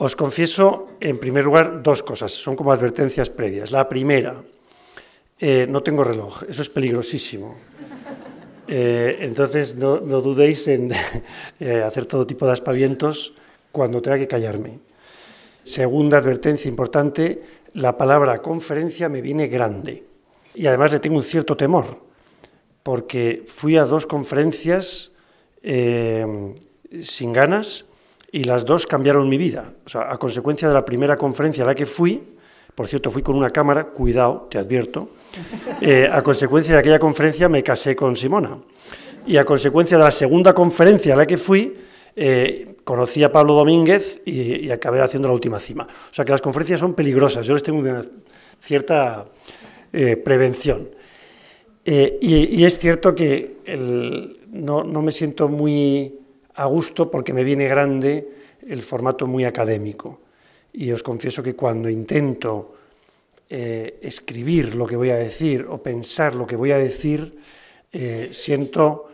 Os confieso, en primer lugar, dos cosas, son como advertencias previas. La primera, no tengo reloj, eso es peligrosísimo. Entonces, no dudéis en hacer todo tipo de aspavientos cuando tenga que callarme. Segunda advertencia importante, la palabra conferencia me viene grande. Y además le tengo un cierto temor, porque fui a dos conferencias sin ganas y las dos cambiaron mi vida. O sea, a consecuencia de la primera conferencia a la que fui, por cierto, fui con una cámara, cuidado, te advierto, a consecuencia de aquella conferencia me casé con Simona. Y a consecuencia de la segunda conferencia a la que fui, conocí a Pablo Domínguez y acabé haciendo La Última Cima. O sea que las conferencias son peligrosas, yo les tengo una cierta prevención. Y es cierto que no me siento muy a gusto porque me viene grande el formato muy académico. Y os confieso que cuando intento escribir lo que voy a decir o pensar lo que voy a decir, siento,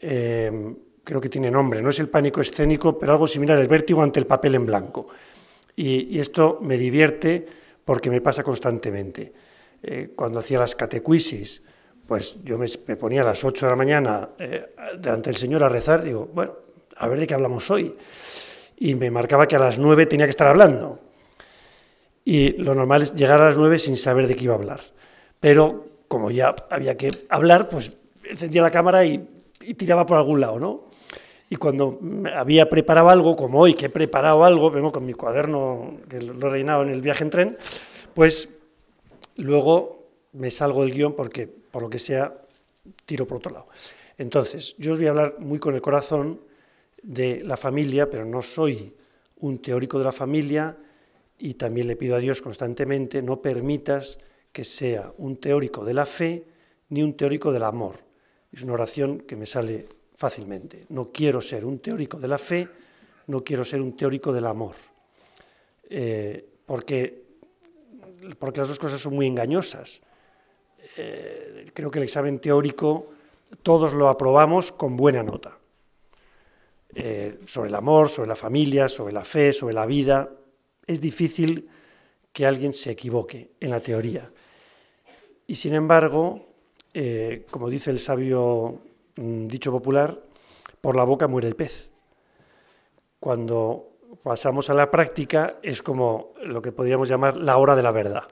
creo que tiene nombre, no es el pánico escénico, pero algo similar, el vértigo ante el papel en blanco. Y esto me divierte porque me pasa constantemente. Cuando hacía las catecuisis, pues yo me ponía a las 8 de la mañana delante del Señor a rezar, digo, bueno, a ver de qué hablamos hoy. Y me marcaba que a las 9 tenía que estar hablando. Y lo normal es llegar a las 9 sin saber de qué iba a hablar. Pero como ya había que hablar, pues encendía la cámara y tiraba por algún lado, ¿no? Y cuando había preparado algo, como hoy que he preparado algo, vengo con mi cuaderno, que lo he rellenado en el viaje en tren, pues luego me salgo del guión porque, por lo que sea, tiro por otro lado. Entonces, yo os voy a hablar muy con el corazón de la familia, pero no soy un teórico de la familia y también le pido a Dios constantemente, no permitas que sea un teórico de la fe ni un teórico del amor. Es una oración que me sale fácilmente. No quiero ser un teórico de la fe, no quiero ser un teórico del amor. Porque las dos cosas son muy engañosas. Creo que el examen teórico todos lo aprobamos con buena nota. Sobre el amor, sobre la familia, sobre la fe, sobre la vida. Es difícil que alguien se equivoque en la teoría. Y sin embargo, como dice el sabio dicho popular, por la boca muere el pez. Cuando pasamos a la práctica es como lo que podríamos llamar la hora de la verdad,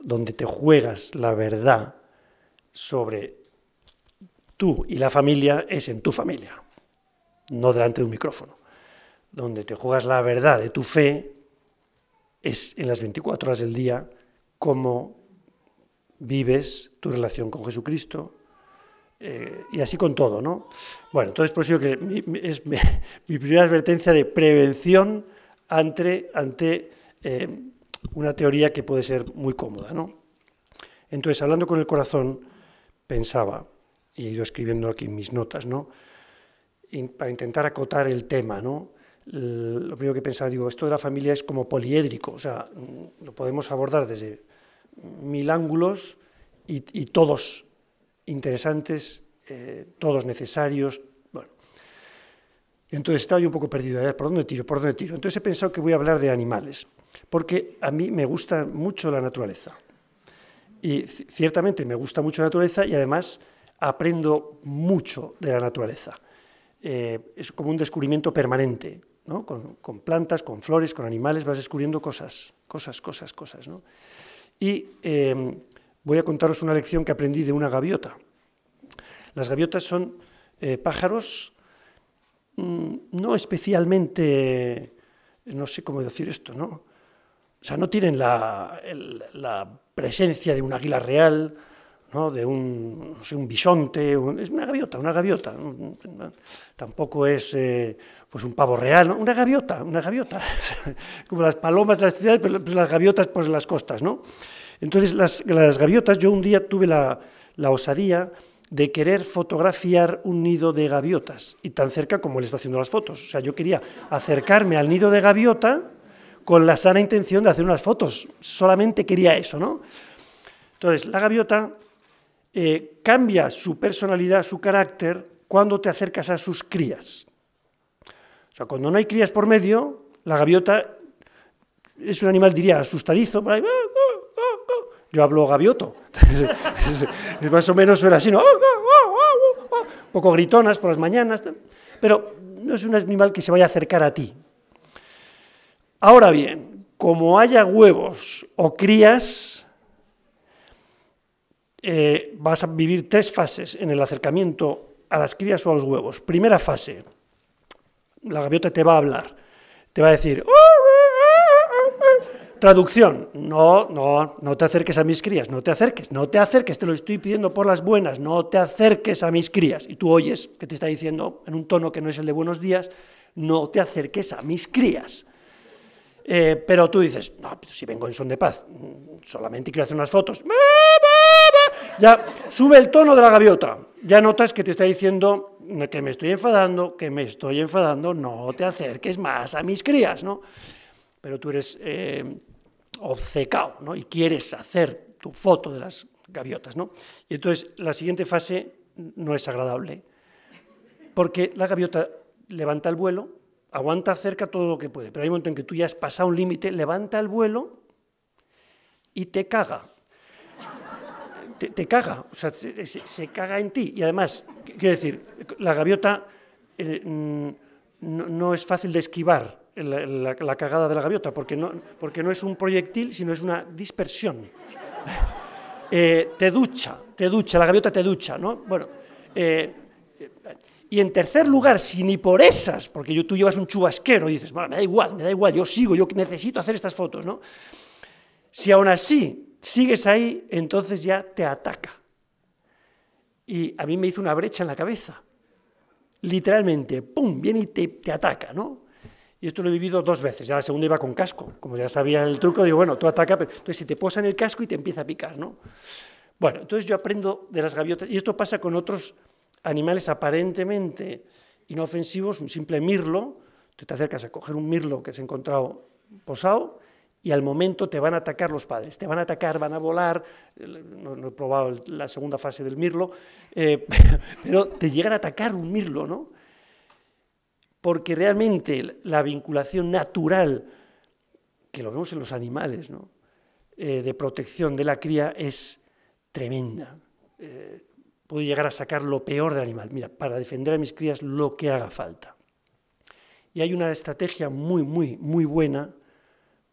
donde te juegas la verdad sobre tú y la familia es en tu familia, no delante de un micrófono. Donde te juegas la verdad de tu fe es en las 24 horas del día, cómo vives tu relación con Jesucristo, y así con todo, ¿no? Bueno, entonces por eso que es mi primera advertencia de prevención ante una teoría que puede ser muy cómoda, ¿no? Entonces, hablando con el corazón, pensaba, y he ido escribiendo aquí mis notas, ¿no?, para intentar acotar el tema, ¿no? Lo primero que pensaba, digo, esto de la familia es como poliédrico, o sea, lo podemos abordar desde 1000 ángulos y todos interesantes, todos necesarios. Bueno, entonces estaba yo un poco perdido, ¿por dónde tiro? ¿Por dónde tiro? Entonces he pensado que voy a hablar de animales, porque a mí me gusta mucho la naturaleza. Y ciertamente me gusta mucho la naturaleza y además aprendo mucho de la naturaleza. Es como un descubrimiento permanente, ¿no? Con plantas, con flores, con animales, vas descubriendo cosas, ¿no? Y voy a contaros una lección que aprendí de una gaviota. Las gaviotas son pájaros no especialmente, no sé cómo decir esto, ¿no? O sea, no tienen la presencia de un águila real, ¿no?, de un bisonte, es una gaviota, tampoco es pues un pavo real, ¿no?, una gaviota, como las palomas de las ciudades, pero las gaviotas pues en las costas, ¿no? Entonces las gaviotas, yo un día tuve la osadía de querer fotografiar un nido de gaviotas, y tan cerca como él está haciendo las fotos, o sea, yo quería acercarme al nido de gaviota con la sana intención de hacer unas fotos, solamente quería eso, ¿no? Entonces la gaviota cambia su personalidad, su carácter, cuando te acercas a sus crías. O sea, cuando no hay crías por medio, La gaviota es un animal, diría, asustadizo, por ahí, yo hablo gavioto, más o menos suena así, ¿no? Un poco gritonas por las mañanas, pero no es un animal que se vaya a acercar a ti. Ahora bien, como haya huevos o crías, vas a vivir tres fases en el acercamiento a las crías o a los huevos. Primera fase, la gaviota te va a hablar, te va a decir... Traducción, no te acerques a mis crías, no te acerques, te lo estoy pidiendo por las buenas, no te acerques a mis crías. Y tú oyes que te está diciendo, en un tono que no es el de buenos días, no te acerques a mis crías. Pero tú dices, no, pues si vengo en son de paz, solamente quiero hacer unas fotos. Ya sube el tono de la gaviota, ya notas que te está diciendo que me estoy enfadando, no te acerques más a mis crías, ¿no? Pero tú eres... obcecao, ¿no? Y quieres hacer tu foto de las gaviotas, ¿no? Y entonces la siguiente fase no es agradable, porque la gaviota levanta el vuelo, aguanta cerca todo lo que puede, pero hay un momento en que tú ya has pasado un límite, levanta el vuelo y te caga. Te caga, o sea, se caga en ti. Y además, quiero decir, la gaviota no es fácil de esquivar. La cagada de la gaviota, porque no es un proyectil, sino es una dispersión. Te ducha, la gaviota te ducha, ¿no? Bueno, y en tercer lugar, si ni por esas, porque tú llevas un chubasquero y dices, bueno, me da igual, yo necesito hacer estas fotos, ¿no? Si aún así sigues ahí, entonces ya te ataca. Y a mí me hizo una brecha en la cabeza. Literalmente, ¡pum!, viene y te ataca, ¿no? Y esto lo he vivido dos veces, ya la segunda iba con casco, como ya sabía el truco, digo, bueno, tú ataca, pero entonces se te posa en el casco y te empieza a picar, ¿no? Bueno, entonces yo aprendo de las gaviotas, y esto pasa con otros animales aparentemente inofensivos, un simple mirlo, tú te acercas a coger un mirlo que has encontrado posado, y al momento te van a atacar los padres, te van a atacar, van a volar, no he probado la segunda fase del mirlo, pero te llegan a atacar un mirlo, ¿no? Porque realmente la vinculación natural, que lo vemos en los animales, ¿no?, de protección de la cría es tremenda. Puedo llegar a sacar lo peor del animal. Mira, para defender a mis crías lo que haga falta. Y hay una estrategia muy buena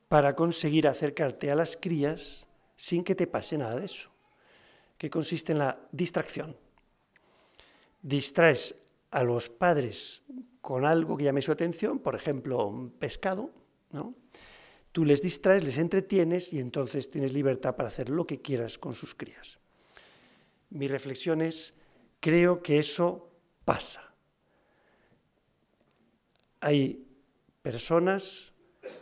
para conseguir acercarte a las crías sin que te pase nada de eso, que consiste en la distracción. Distraes a los padres con algo que llame su atención, por ejemplo, un pescado, ¿no? Tú les distraes, les entretienes y entonces tienes libertad para hacer lo que quieras con sus crías. Mi reflexión es, creo que eso pasa. Hay personas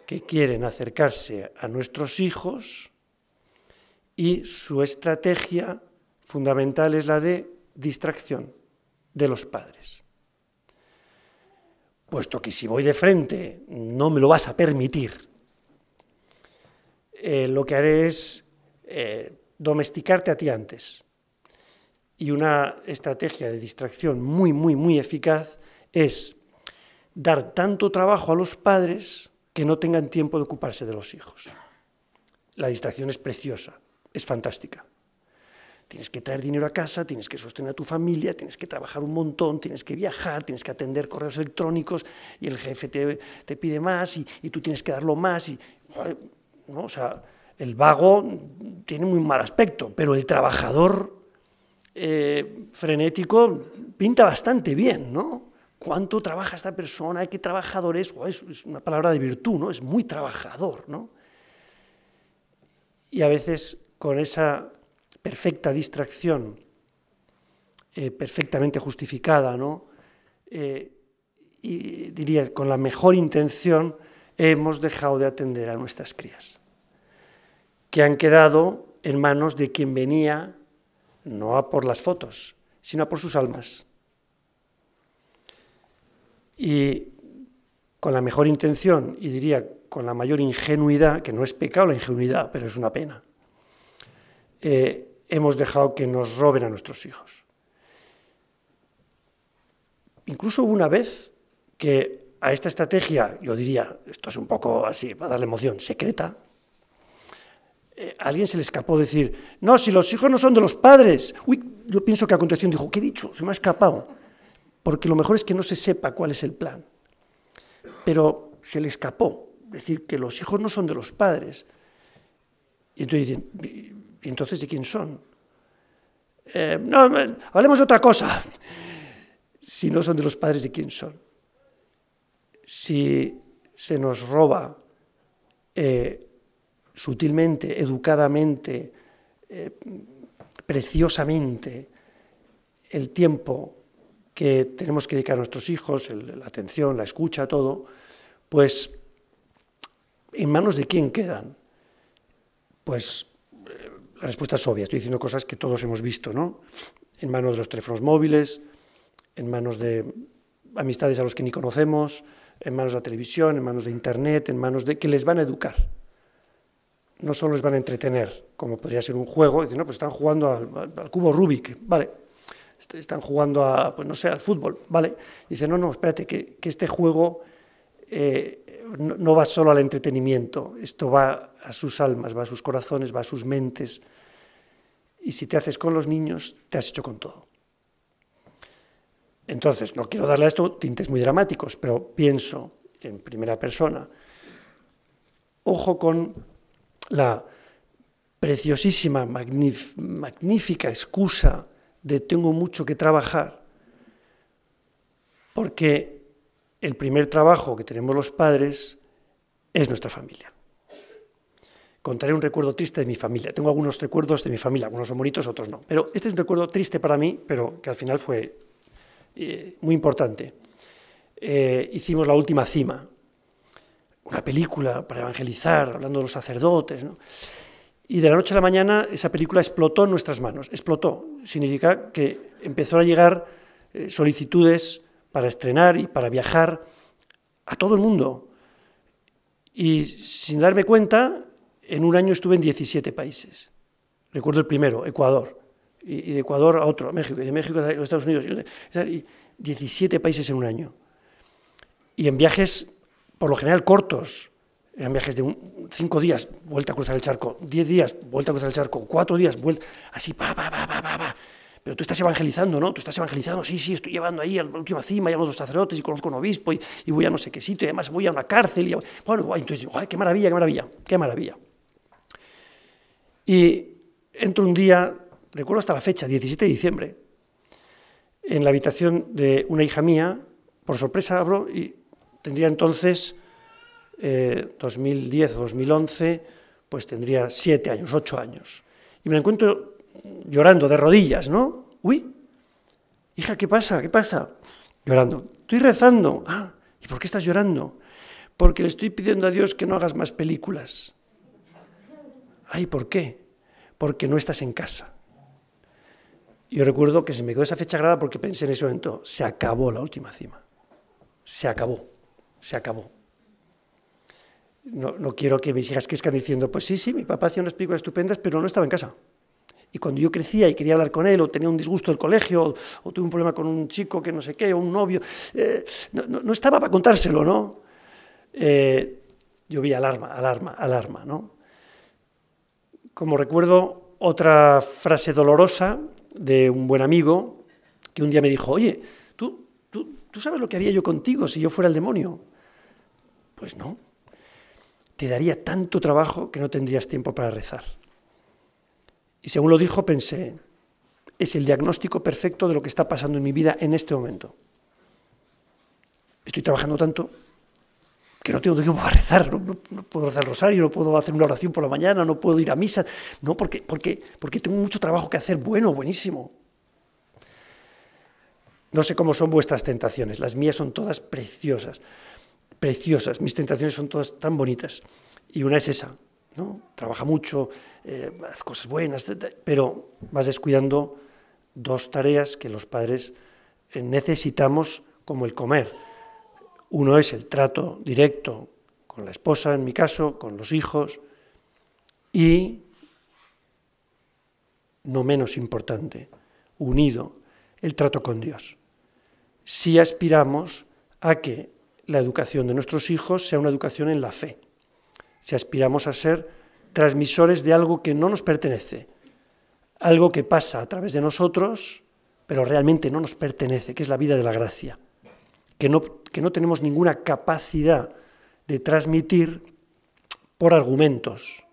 que quieren acercarse a nuestros hijos y su estrategia fundamental es la de distracción de los padres. Puesto que si voy de frente no me lo vas a permitir, lo que haré es domesticarte a ti antes. Y una estrategia de distracción muy eficaz es dar tanto trabajo a los padres que no tengan tiempo de ocuparse de los hijos. La distracción es preciosa, es fantástica. Tienes que traer dinero a casa, tienes que sostener a tu familia, tienes que trabajar un montón, tienes que viajar, tienes que atender correos electrónicos y el jefe te pide más y tú tienes que darlo más. ¿No? O sea, el vago tiene muy mal aspecto, pero el trabajador frenético pinta bastante bien, ¿no? ¿Cuánto trabaja esta persona? ¿Qué trabajador es? Es una palabra de virtud, ¿no? Es muy trabajador, ¿no? Y a veces con esa... perfecta distracción, perfectamente justificada, ¿no? Y diría, con la mejor intención, hemos dejado de atender a nuestras crías, que han quedado en manos de quien venía, no a por las fotos, sino a por sus almas. Y con la mejor intención, y diría, con la mayor ingenuidad, que no es pecado la ingenuidad, pero es una pena, hemos dejado que nos roben a nuestros hijos. Incluso hubo una vez que a esta estrategia, yo diría, esto es un poco así, para darle emoción, secreta, a alguien se le escapó decir, no, si los hijos no son de los padres. Uy, yo pienso que a continuación dijo, ¿qué he dicho? Se me ha escapado. Porque lo mejor es que no se sepa cuál es el plan. Pero se le escapó decir que los hijos no son de los padres. Y entonces dicen, ¿y entonces de quién son? No, hablemos de otra cosa. Si no son de los padres, ¿de quién son? Si se nos roba sutilmente, educadamente, preciosamente, el tiempo que tenemos que dedicar a nuestros hijos, la atención, la escucha, todo, pues, ¿en manos de quién quedan? Pues, la respuesta es obvia, estoy diciendo cosas que todos hemos visto, ¿no? En manos de los teléfonos móviles, en manos de amistades a los que ni conocemos, en manos de la televisión, en manos de internet, en manos de... que les van a educar. No solo les van a entretener, como podría ser un juego, dicen, no, pues están jugando al cubo Rubik, vale, están jugando a, pues no sé, al fútbol, vale, dicen, no, no, espérate, que este juego no va solo al entretenimiento, esto va a sus almas, va a sus corazones, va a sus mentes, y si te haces con los niños, te has hecho con todo. Entonces, no quiero darle a esto tintes muy dramáticos, pero pienso en primera persona, ojo con la preciosísima, magnífica excusa de tengo mucho que trabajar, porque el primer trabajo que tenemos los padres es nuestra familia. Contaré un recuerdo triste de mi familia. Tengo algunos recuerdos de mi familia, algunos son bonitos, otros no. Pero este es un recuerdo triste para mí, pero que al final fue muy importante. Hicimos La Última Cima, una película para evangelizar, hablando de los sacerdotes, ¿no? Y de la noche a la mañana esa película explotó en nuestras manos, explotó. Significa que empezó a llegar solicitudes para estrenar y para viajar a todo el mundo. Y sin darme cuenta, en un año estuve en 17 países. Recuerdo el primero, Ecuador, y de Ecuador a otro, a México, y de México a los Estados Unidos, y 17 países en un año. Y en viajes por lo general cortos, eran viajes de 5 días, vuelta a cruzar el charco, 10 días, vuelta a cruzar el charco, 4 días, vuelta, así, va. Pero tú estás evangelizando, ¿no? Tú estás evangelizando, sí, estoy llevando ahí a La Última Cima y a los sacerdotes y conozco a un obispo y voy a no sé qué sitio y además voy a una cárcel. Y bueno, entonces digo, ¡ay, qué maravilla, qué maravilla, qué maravilla! Y entro un día, recuerdo hasta la fecha, 17 de diciembre, en la habitación de una hija mía, por sorpresa abro y... tendría entonces, 2010 o 2011, pues tendría 7 años, 8 años. Y me la encuentro llorando de rodillas, ¿no? Uy, hija, ¿qué pasa? ¿Qué pasa? Llorando. Estoy rezando. Ah, ¿y por qué estás llorando? Porque le estoy pidiendo a Dios que no hagas más películas. Ay, ¿por qué? Porque no estás en casa. Yo recuerdo que se me quedó esa fecha grabada porque pensé en ese momento, se acabó La Última Cima. Se acabó. Se acabó. No quiero que mis hijas crezcan diciendo, pues sí, mi papá hacía unas películas estupendas, pero no estaba en casa. Y cuando yo crecía y quería hablar con él, o tenía un disgusto del colegio, o tuve un problema con un chico que no sé qué, o un novio, no estaba para contárselo, ¿no? Yo vi alarma, ¿no? Como recuerdo otra frase dolorosa de un buen amigo, que un día me dijo, oye, ¿Tú sabes lo que haría yo contigo si yo fuera el demonio? Pues no. Te daría tanto trabajo que no tendrías tiempo para rezar. Y según lo dijo, pensé, es el diagnóstico perfecto de lo que está pasando en mi vida en este momento. Estoy trabajando tanto que no tengo tiempo para rezar. No puedo rezar el rosario, no puedo hacer una oración por la mañana, no puedo ir a misa. No, porque tengo mucho trabajo que hacer. Bueno, buenísimo. No sé cómo son vuestras tentaciones, las mías son todas preciosas, preciosas, mis tentaciones son todas tan bonitas, y una es esa, ¿no? Trabaja mucho, haz cosas buenas, pero vas descuidando dos tareas que los padres necesitamos como el comer. Uno es el trato directo con la esposa, en mi caso, con los hijos, y, no menos importante, unido, el trato con Dios. Si aspiramos a que la educación de nuestros hijos sea una educación en la fe. Si aspiramos a ser transmisores de algo que no nos pertenece, algo que pasa a través de nosotros, pero realmente no nos pertenece, que es la vida de la gracia, que no tenemos ninguna capacidad de transmitir por argumentos,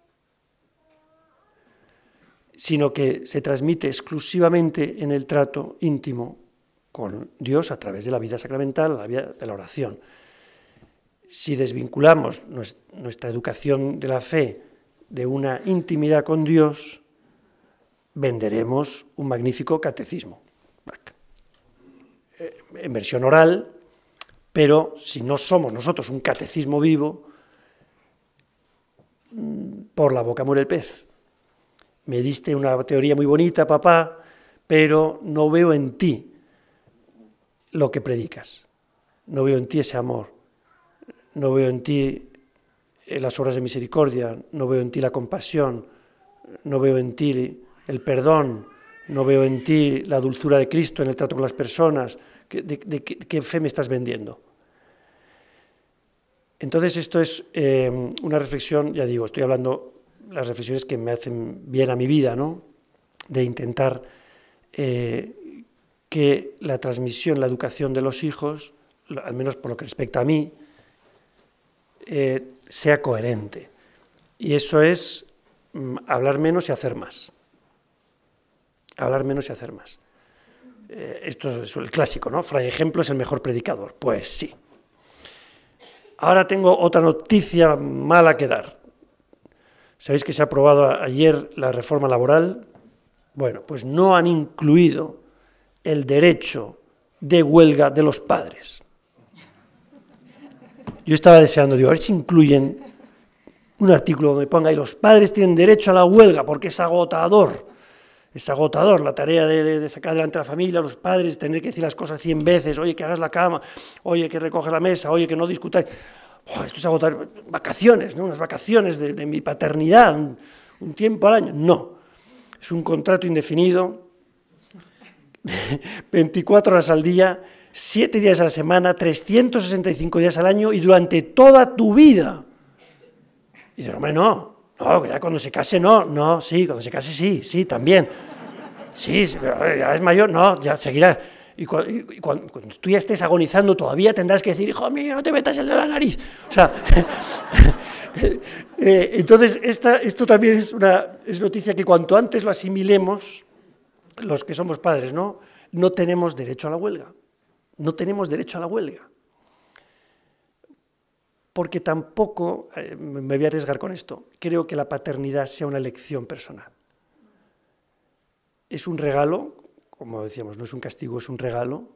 sino que se transmite exclusivamente en el trato íntimo con Dios a través de la vida sacramental, la vida de la oración. Si desvinculamos nuestra educación de la fe de una intimidad con Dios, venderemos un magnífico catecismo, en versión oral, pero si no somos nosotros un catecismo vivo, por la boca muere el pez. Me diste una teoría muy bonita, papá, pero no veo en ti lo que predicas, no veo en ti ese amor, no veo en ti las obras de misericordia, no veo en ti la compasión, no veo en ti el perdón, no veo en ti la dulzura de Cristo en el trato con las personas. ¿De qué fe me estás vendiendo? Entonces esto es una reflexión, ya digo, estoy hablando las reflexiones que me hacen bien a mi vida, ¿no? De intentar que la transmisión, la educación de los hijos, al menos por lo que respecta a mí, sea coherente. Y eso es hablar menos y hacer más. Hablar menos y hacer más. Esto es el clásico, ¿no? Fray Ejemplo es el mejor predicador. Pues sí. Ahora tengo otra noticia mala que dar. ¿Sabéis que se ha aprobado ayer la reforma laboral? Bueno, pues no han incluido el derecho de huelga de los padres. Yo estaba deseando, digo, a ver si incluyen un artículo donde ponga y los padres tienen derecho a la huelga, porque es agotador. Es agotador la tarea de sacar adelante a la familia, a los padres, tener que decir las cosas 100 veces, oye, que hagas la cama, oye, que recoges la mesa, oye, que no discutáis. Oh, esto es agotador. Vacaciones, ¿no? Unas vacaciones de mi paternidad, un tiempo al año. No, es un contrato indefinido, 24 horas al día, 7 días a la semana, 365 días al año y durante toda tu vida. Y dices, hombre, no, ya cuando se case no, sí, cuando se case sí, también. Sí, pero ya es mayor, no, ya seguirás. Y cuando tú ya estés agonizando todavía tendrás que decir, hijo mío, no te metas el de la nariz. O sea, entonces esto también es noticia que cuanto antes lo asimilemos, los que somos padres, ¿no? No tenemos derecho a la huelga. No tenemos derecho a la huelga. Porque tampoco, me voy a arriesgar con esto, creo que la paternidad sea una elección personal. Es un regalo, como decíamos, no es un castigo, es un regalo,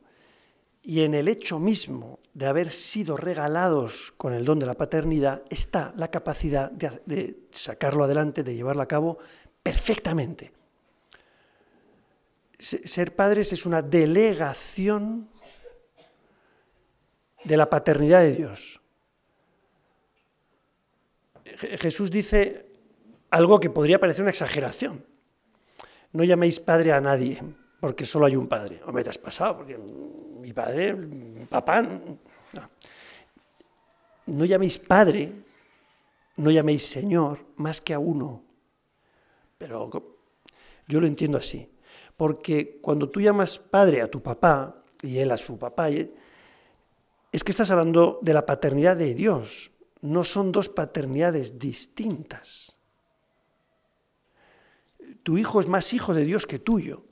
y en el hecho mismo de haber sido regalados con el don de la paternidad está la capacidad de sacarlo adelante, de llevarlo a cabo perfectamente. Ser padres es una delegación de la paternidad de Dios. Jesús dice algo que podría parecer una exageración. No llaméis padre a nadie, porque solo hay un padre. Hombre, te has pasado, porque mi padre, papá... No llaméis padre, no llaméis señor, más que a uno. Pero yo lo entiendo así. Porque cuando tú llamas padre a tu papá, y él a su papá, es que estás hablando de la paternidad de Dios. No son dos paternidades distintas. Tu hijo es más hijo de Dios que tuyo.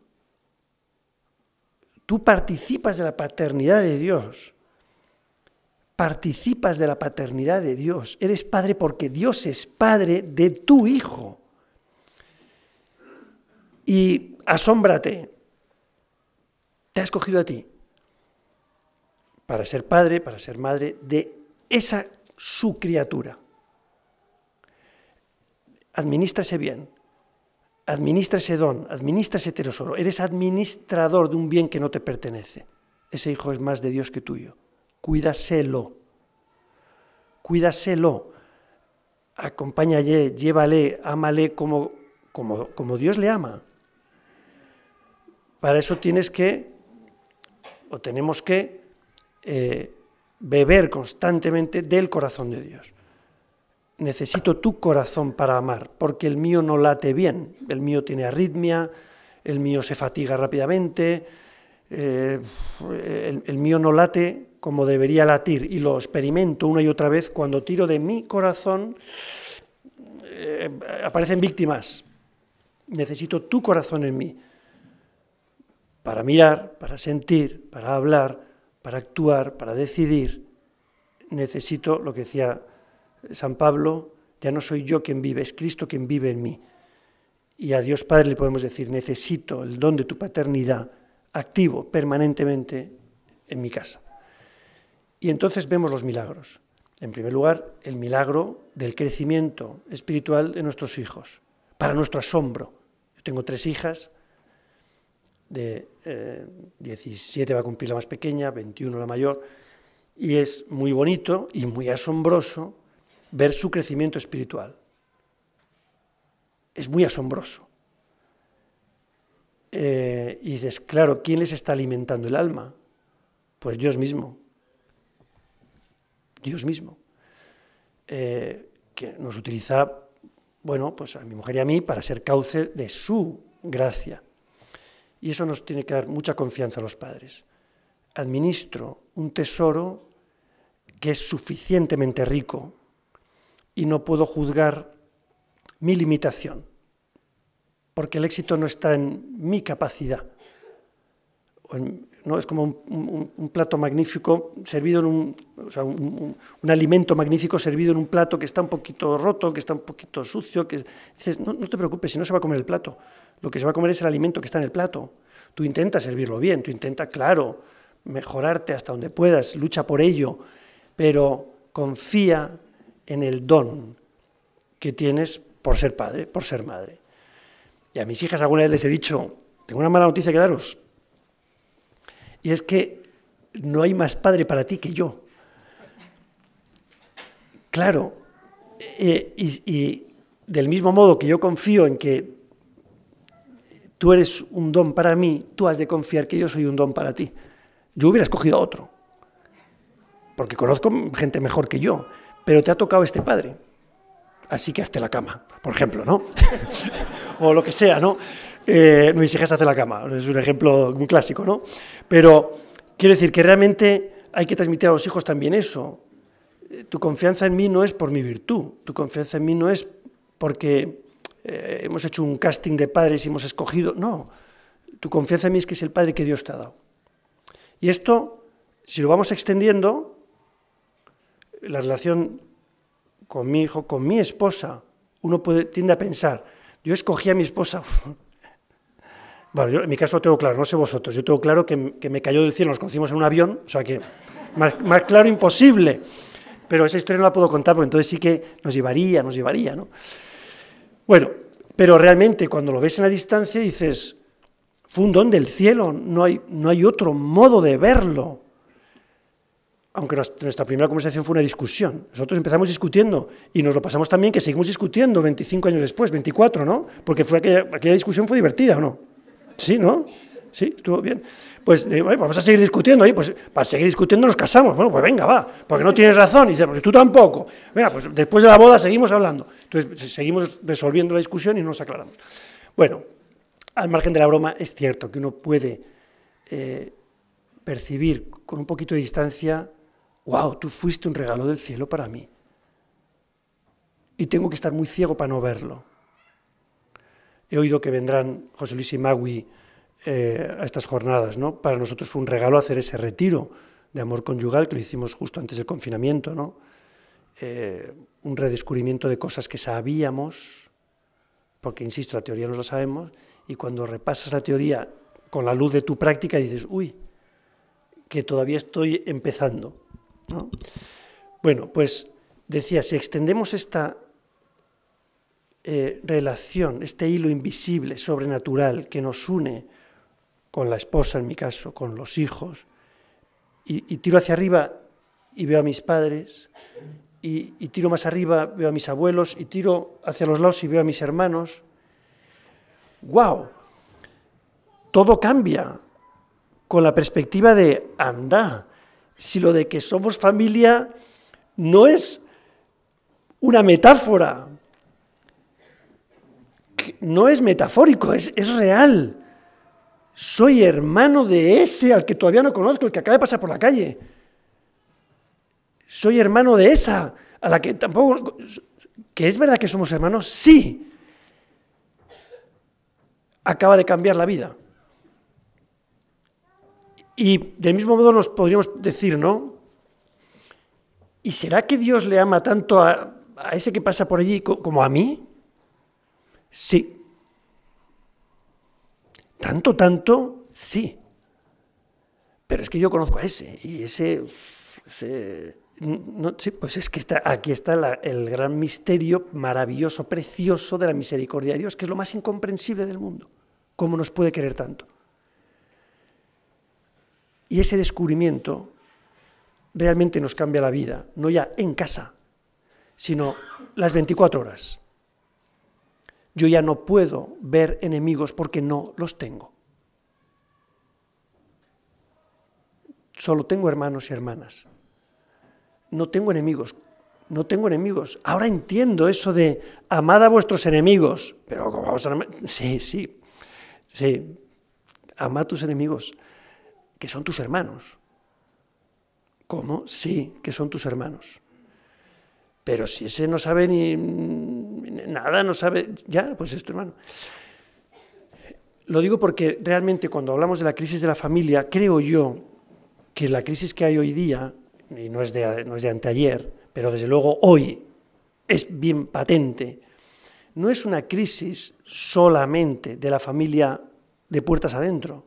Tú participas de la paternidad de Dios. Participas de la paternidad de Dios. Eres padre porque Dios es padre de tu hijo. Y... asómbrate, te ha escogido a ti para ser padre, para ser madre de esa su criatura. Administrase bien, administra ese don, administra ese tesoro. Eres administrador de un bien que no te pertenece. Ese hijo es más de Dios que tuyo. Cuídaselo, cuídaselo, acompáñale, llévale, ámale como Dios le ama. Para eso tienes que, o tenemos que, beber constantemente del corazón de Dios. Necesito tu corazón para amar, porque el mío no late bien, el mío tiene arritmia, el mío se fatiga rápidamente, el mío no late como debería latir, y lo experimento una y otra vez. Cuando tiro de mi corazón, aparecen víctimas. Necesito tu corazón en mí, para mirar, para sentir, para hablar, para actuar, para decidir. Necesito lo que decía San Pablo: ya no soy yo quien vive, es Cristo quien vive en mí. Y a Dios Padre le podemos decir: necesito el don de tu paternidad activo permanentemente en mi casa. Y entonces vemos los milagros. En primer lugar, el milagro del crecimiento espiritual de nuestros hijos, para nuestro asombro. Yo tengo 3 hijas, de 17 va a cumplir la más pequeña, 21 la mayor, y es muy bonito y muy asombroso ver su crecimiento espiritual. Es muy asombroso. Y dices, claro, ¿quién les está alimentando el alma? Pues Dios mismo. Dios mismo, que nos utiliza, bueno, pues a mi mujer y a mí para ser cauce de su gracia. Y eso nos tiene que dar mucha confianza a los padres. Administro un tesoro que es suficientemente rico y no puedo juzgar mi limitación, porque el éxito no está en mi capacidad. ¿No? Es como un plato magnífico servido en un alimento magnífico servido en un plato que está un poquito roto, que está un poquito sucio, que dices, no te preocupes, si no se va a comer el plato, lo que se va a comer es el alimento que está en el plato. Tú intentas servirlo bien, tú intentas, claro, mejorarte hasta donde puedas, lucha por ello, pero confía en el don que tienes por ser padre, por ser madre. Y a mis hijas alguna vez les he dicho, tengo una mala noticia que daros, y es que no hay más padre para ti que yo. Claro, y del mismo modo que yo confío en que tú eres un don para mí, tú has de confiar que yo soy un don para ti. Yo hubiera escogido otro, porque conozco gente mejor que yo, pero te ha tocado este padre, así que hazte la cama, por ejemplo, ¿no? O lo que sea, ¿no? Mis hijas hacen la cama, es un ejemplo muy clásico, ¿no? Pero quiero decir que realmente hay que transmitir a los hijos también eso. Tu confianza en mí no es por mi virtud, tu confianza en mí no es porque hemos hecho un casting de padres y hemos escogido, no. Tu confianza en mí es que es el padre que Dios te ha dado. Y esto, si lo vamos extendiendo, la relación con mi hijo, con mi esposa, uno tiende a pensar, yo escogí a mi esposa. Bueno, yo en mi caso lo tengo claro, no sé vosotros, yo tengo claro que me cayó del cielo, nos conocimos en un avión, o sea que más claro imposible, pero esa historia no la puedo contar porque entonces sí que nos llevaría, ¿no? Bueno, pero realmente cuando lo ves en la distancia dices, fue un don del cielo, no hay otro modo de verlo. Aunque nuestra primera conversación fue una discusión, nosotros empezamos discutiendo y nos lo pasamos también que seguimos discutiendo 25 años después, 24, ¿no? Porque fue aquella discusión fue divertida, ¿o no? Sí, ¿no? Sí, estuvo bien. Pues vamos a seguir discutiendo, pues para seguir discutiendo nos casamos. Bueno, pues venga, va, porque no tienes razón. Y dice, porque tú tampoco. Venga, pues después de la boda seguimos hablando. Entonces seguimos resolviendo la discusión y nos aclaramos. Bueno, al margen de la broma, es cierto que uno puede percibir con un poquito de distancia, wow, tú fuiste un regalo del cielo para mí. Y tengo que estar muy ciego para no verlo. He oído que vendrán José Luis y Magui a estas jornadas, ¿no? Para nosotros fue un regalo hacer ese retiro de amor conyugal que lo hicimos justo antes del confinamiento, ¿no? Un redescubrimiento de cosas que sabíamos, porque, insisto, la teoría no la sabemos, y cuando repasas la teoría con la luz de tu práctica dices, uy, que todavía estoy empezando, ¿no? Bueno, pues decía, si extendemos esta relación, este hilo invisible, sobrenatural, que nos une con la esposa, en mi caso, con los hijos, y tiro hacia arriba y veo a mis padres, y tiro más arriba, veo a mis abuelos, y tiro hacia los lados y veo a mis hermanos. ¡Guau! Todo cambia con la perspectiva de, anda, si lo de que somos familia no es una metáfora, no es metafórico, es real. Soy hermano de ese al que todavía no conozco, el que acaba de pasar por la calle. Soy hermano de esa, a la que tampoco... ¿Que es verdad que somos hermanos? Sí. Acaba de cambiar la vida. Y del mismo modo nos podríamos decir, ¿no? ¿Y será que Dios le ama tanto a ese que pasa por allí como a mí? Sí. Tanto, tanto, sí. Pero es que yo conozco a ese, y ese no, sí, pues es que aquí está el gran misterio maravilloso, precioso de la misericordia de Dios, que es lo más incomprensible del mundo. ¿Cómo nos puede querer tanto? Y ese descubrimiento realmente nos cambia la vida, no ya en casa, sino las 24 horas. Yo ya no puedo ver enemigos porque no los tengo. Solo tengo hermanos y hermanas. No tengo enemigos, no tengo enemigos. Ahora entiendo eso de amad a vuestros enemigos. Pero ¿cómo vamos a amar? Sí. Amad a tus enemigos, que son tus hermanos. ¿Cómo? Sí, que son tus hermanos. Pero si ese no sabe ni nada, no sabe... Ya, pues es tu hermano. Lo digo porque realmente cuando hablamos de la crisis de la familia, creo yo que la crisis que hay hoy día, y no es de anteayer, pero desde luego hoy es bien patente, no es una crisis solamente de la familia de puertas adentro,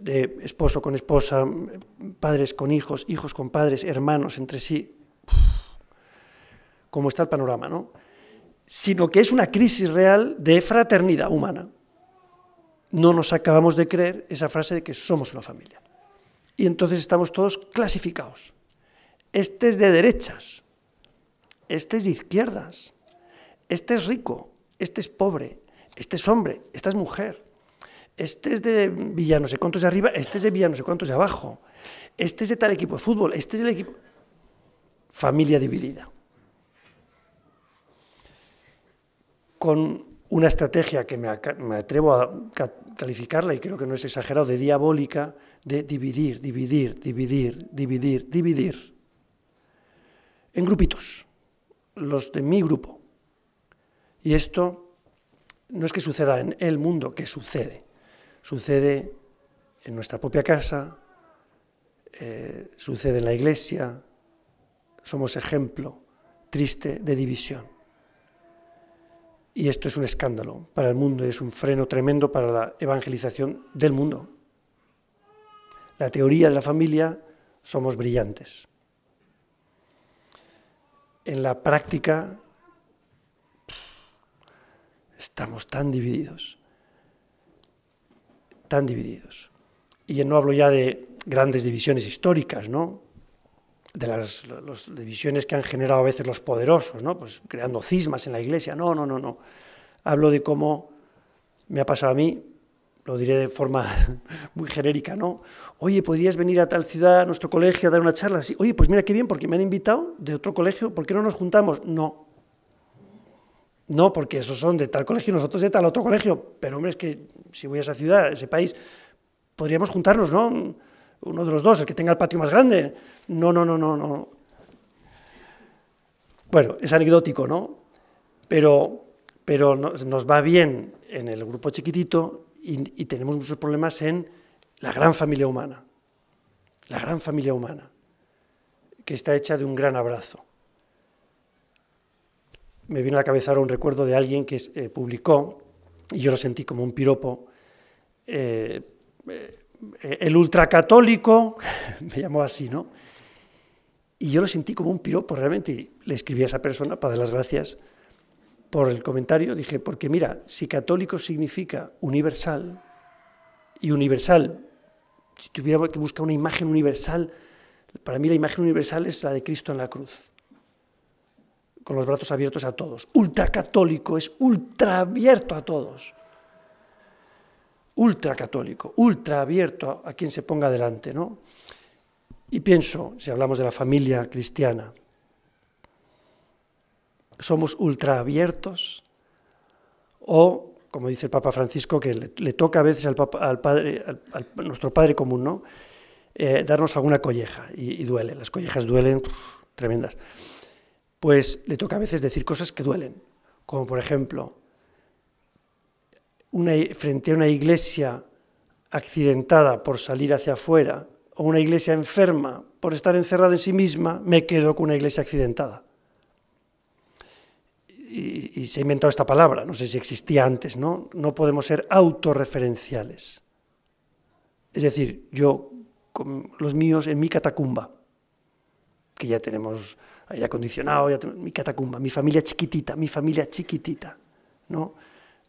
de esposo con esposa, padres con hijos, hijos con padres, hermanos entre sí, como está el panorama, ¿no? Sino que es una crisis real de fraternidad humana. No nos acabamos de creer esa frase de que somos una familia. Y entonces estamos todos clasificados. Este es de derechas, este es de izquierdas, este es rico, este es pobre, este es hombre, esta es mujer, este es de Villa no sé cuántos de arriba, este es de Villa no sé cuántos de abajo, este es de tal equipo de fútbol, este es del equipo... Familia dividida. Con una estrategia que me atrevo a calificarla, y creo que no es exagerado, de diabólica, de dividir, dividir, dividir, dividir, dividir. En grupitos, los de mi grupo. Y esto no es que suceda en el mundo, que sucede. Sucede en nuestra propia casa, sucede en la iglesia. Somos ejemplo triste de división. Y esto es un escándalo para el mundo, y es un freno tremendo para la evangelización del mundo. La teoría de la familia, somos brillantes. En la práctica, estamos tan divididos, tan divididos. Y no hablo ya de grandes divisiones históricas, ¿no? De las divisiones que han generado a veces los poderosos, ¿no? Pues creando cismas en la iglesia. No. Hablo de cómo me ha pasado a mí, lo diré de forma muy genérica, ¿no? Oye, ¿podrías venir a tal ciudad, a nuestro colegio, a dar una charla? Sí. Oye, pues mira qué bien, porque me han invitado de otro colegio, ¿por qué no nos juntamos? No, porque esos son de tal colegio y nosotros de tal otro colegio. Pero hombre, es que si voy a esa ciudad, a ese país, podríamos juntarnos, ¿no? Uno de los dos, el que tenga el patio más grande. No. Bueno, es anecdótico, ¿no? Pero nos va bien en el grupo chiquitito y tenemos muchos problemas en la gran familia humana. La gran familia humana, que está hecha de un gran abrazo. Me vino a la cabeza ahora un recuerdo de alguien que publicó, y yo lo sentí como un piropo, el ultracatólico, me llamó así, ¿no? Y yo lo sentí como un piropo realmente, y le escribí a esa persona para dar las gracias por el comentario. Dije, porque mira, si católico significa universal, y universal, si tuviera que buscar una imagen universal, para mí la imagen universal es la de Cristo en la cruz, con los brazos abiertos a todos. Ultracatólico es ultra abierto a todos. ultracatólico, ultra abierto a quien se ponga delante, ¿no? Y pienso, si hablamos de la familia cristiana, ¿somos ultra abiertos? O, como dice el Papa Francisco, que le toca a veces a nuestro padre común, ¿no? Darnos alguna colleja, y duele, las collejas duelen tremendas. Pues le toca a veces decir cosas que duelen, como por ejemplo, frente a una iglesia accidentada por salir hacia afuera, o una iglesia enferma por estar encerrada en sí misma, me quedo con una iglesia accidentada. Y se ha inventado esta palabra, no sé si existía antes, ¿no? No podemos ser autorreferenciales. Es decir, yo con los míos en mi catacumba, que ya tenemos aire acondicionado, ya tenemos mi catacumba, mi familia chiquitita, ¿no?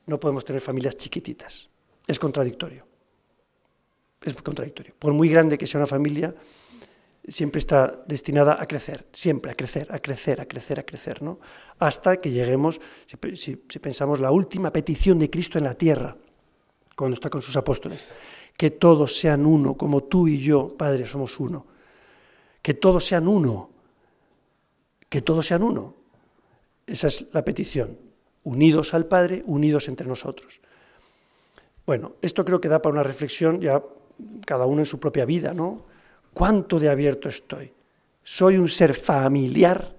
No podemos tener familias chiquititas, es contradictorio, es contradictorio. Por muy grande que sea una familia, siempre está destinada a crecer, siempre a crecer, ¿no? Hasta que lleguemos, si pensamos la última petición de Cristo en la tierra, cuando está con sus apóstoles, que todos sean uno, como tú y yo, Padre, somos uno, que todos sean uno, que todos sean uno. Esa es la petición, unidos al Padre, unidos entre nosotros. Bueno, esto creo que da para una reflexión ya cada uno en su propia vida, ¿no? ¿Cuánto de abierto estoy? ¿Soy un ser familiar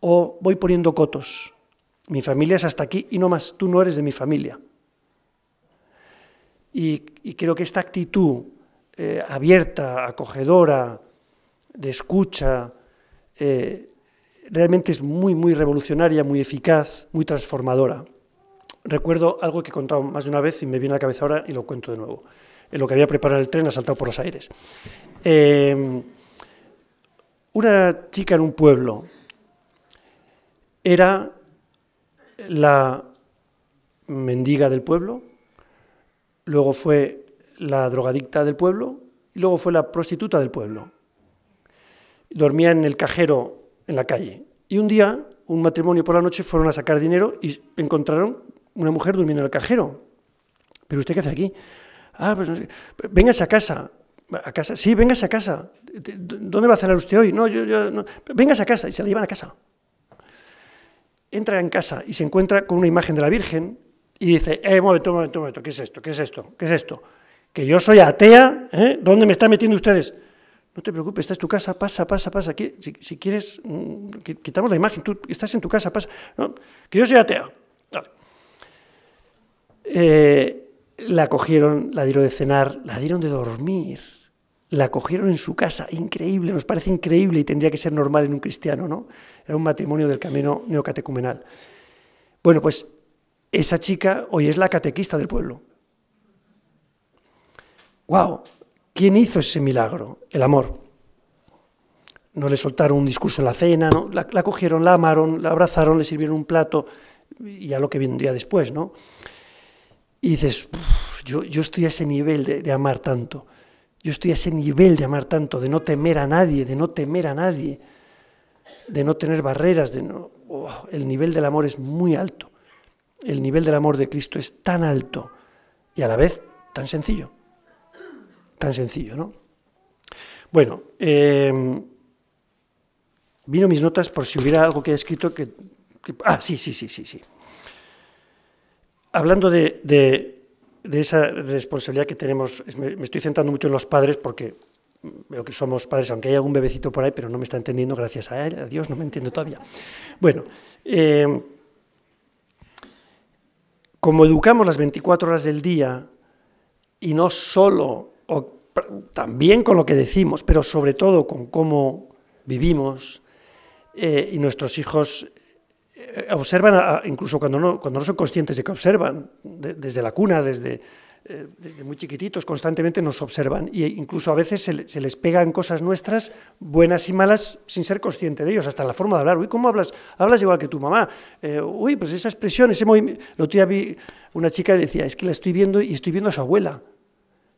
o voy poniendo cotos? Mi familia es hasta aquí y no más, tú no eres de mi familia. Y creo que esta actitud abierta, acogedora, de escucha, realmente es muy, muy revolucionaria, muy eficaz, muy transformadora. Recuerdo algo que he contado más de una vez y me viene a la cabeza ahora y lo cuento de nuevo. En lo que había preparado el tren ha saltado por los aires. Una chica en un pueblo era la mendiga del pueblo, luego fue la drogadicta del pueblo y luego fue la prostituta del pueblo. Dormía en el cajero en la calle y un día, un matrimonio por la noche, fueron a sacar dinero y encontraron una mujer durmiendo en el cajero. ¿Pero usted qué hace aquí? Ah, pues no sé. Véngase a casa. ¿A casa? Sí, véngase a casa. ¿Dónde va a cenar usted hoy? No, yo no. Véngase a casa. Y se la llevan a casa. Entra en casa y se encuentra con una imagen de la Virgen y dice, un momento, ¿qué es esto? Que yo soy atea, ¿eh? ¿Dónde me están metiendo ustedes? No te preocupes, esta es tu casa, pasa. Si quieres, quitamos la imagen, tú estás en tu casa, pasa. ¿No? Que yo soy atea. Vale. La cogieron, la dieron de cenar, la dieron de dormir, la cogieron en su casa, increíble, nos parece increíble y tendría que ser normal en un cristiano, ¿no? Era un matrimonio del camino neocatecumenal. Bueno, pues esa chica hoy es la catequista del pueblo. ¡Guau! ¿Quién hizo ese milagro? El amor. No le soltaron un discurso en la cena, ¿no? La cogieron, la amaron, la abrazaron, le sirvieron un plato y ya lo que vendría después, ¿no? Y dices, yo estoy a ese nivel de amar tanto, de no temer a nadie, de no tener barreras, el nivel del amor es muy alto, el nivel del amor de Cristo es tan alto y a la vez tan sencillo, ¿no? Bueno, vino mis notas por si hubiera algo que haya escrito que sí. Hablando de esa responsabilidad que tenemos, me estoy centrando mucho en los padres porque veo que somos padres, aunque hay algún bebecito por ahí, pero no me está entendiendo, gracias a él, a Dios, no me entiendo todavía. Bueno, como educamos las 24 horas del día, y no solo, también con lo que decimos, pero sobre todo con cómo vivimos, y nuestros hijos observan, incluso cuando no son conscientes de que observan, desde la cuna, desde muy chiquititos, constantemente nos observan, e incluso a veces se les pegan cosas nuestras, buenas y malas, sin ser consciente de ellos, hasta la forma de hablar. Uy, ¿cómo hablas? Hablas igual que tu mamá. Uy, pues esa expresión, ese movimiento. El otro día vi una chica que decía, es que la estoy viendo y estoy viendo a su abuela.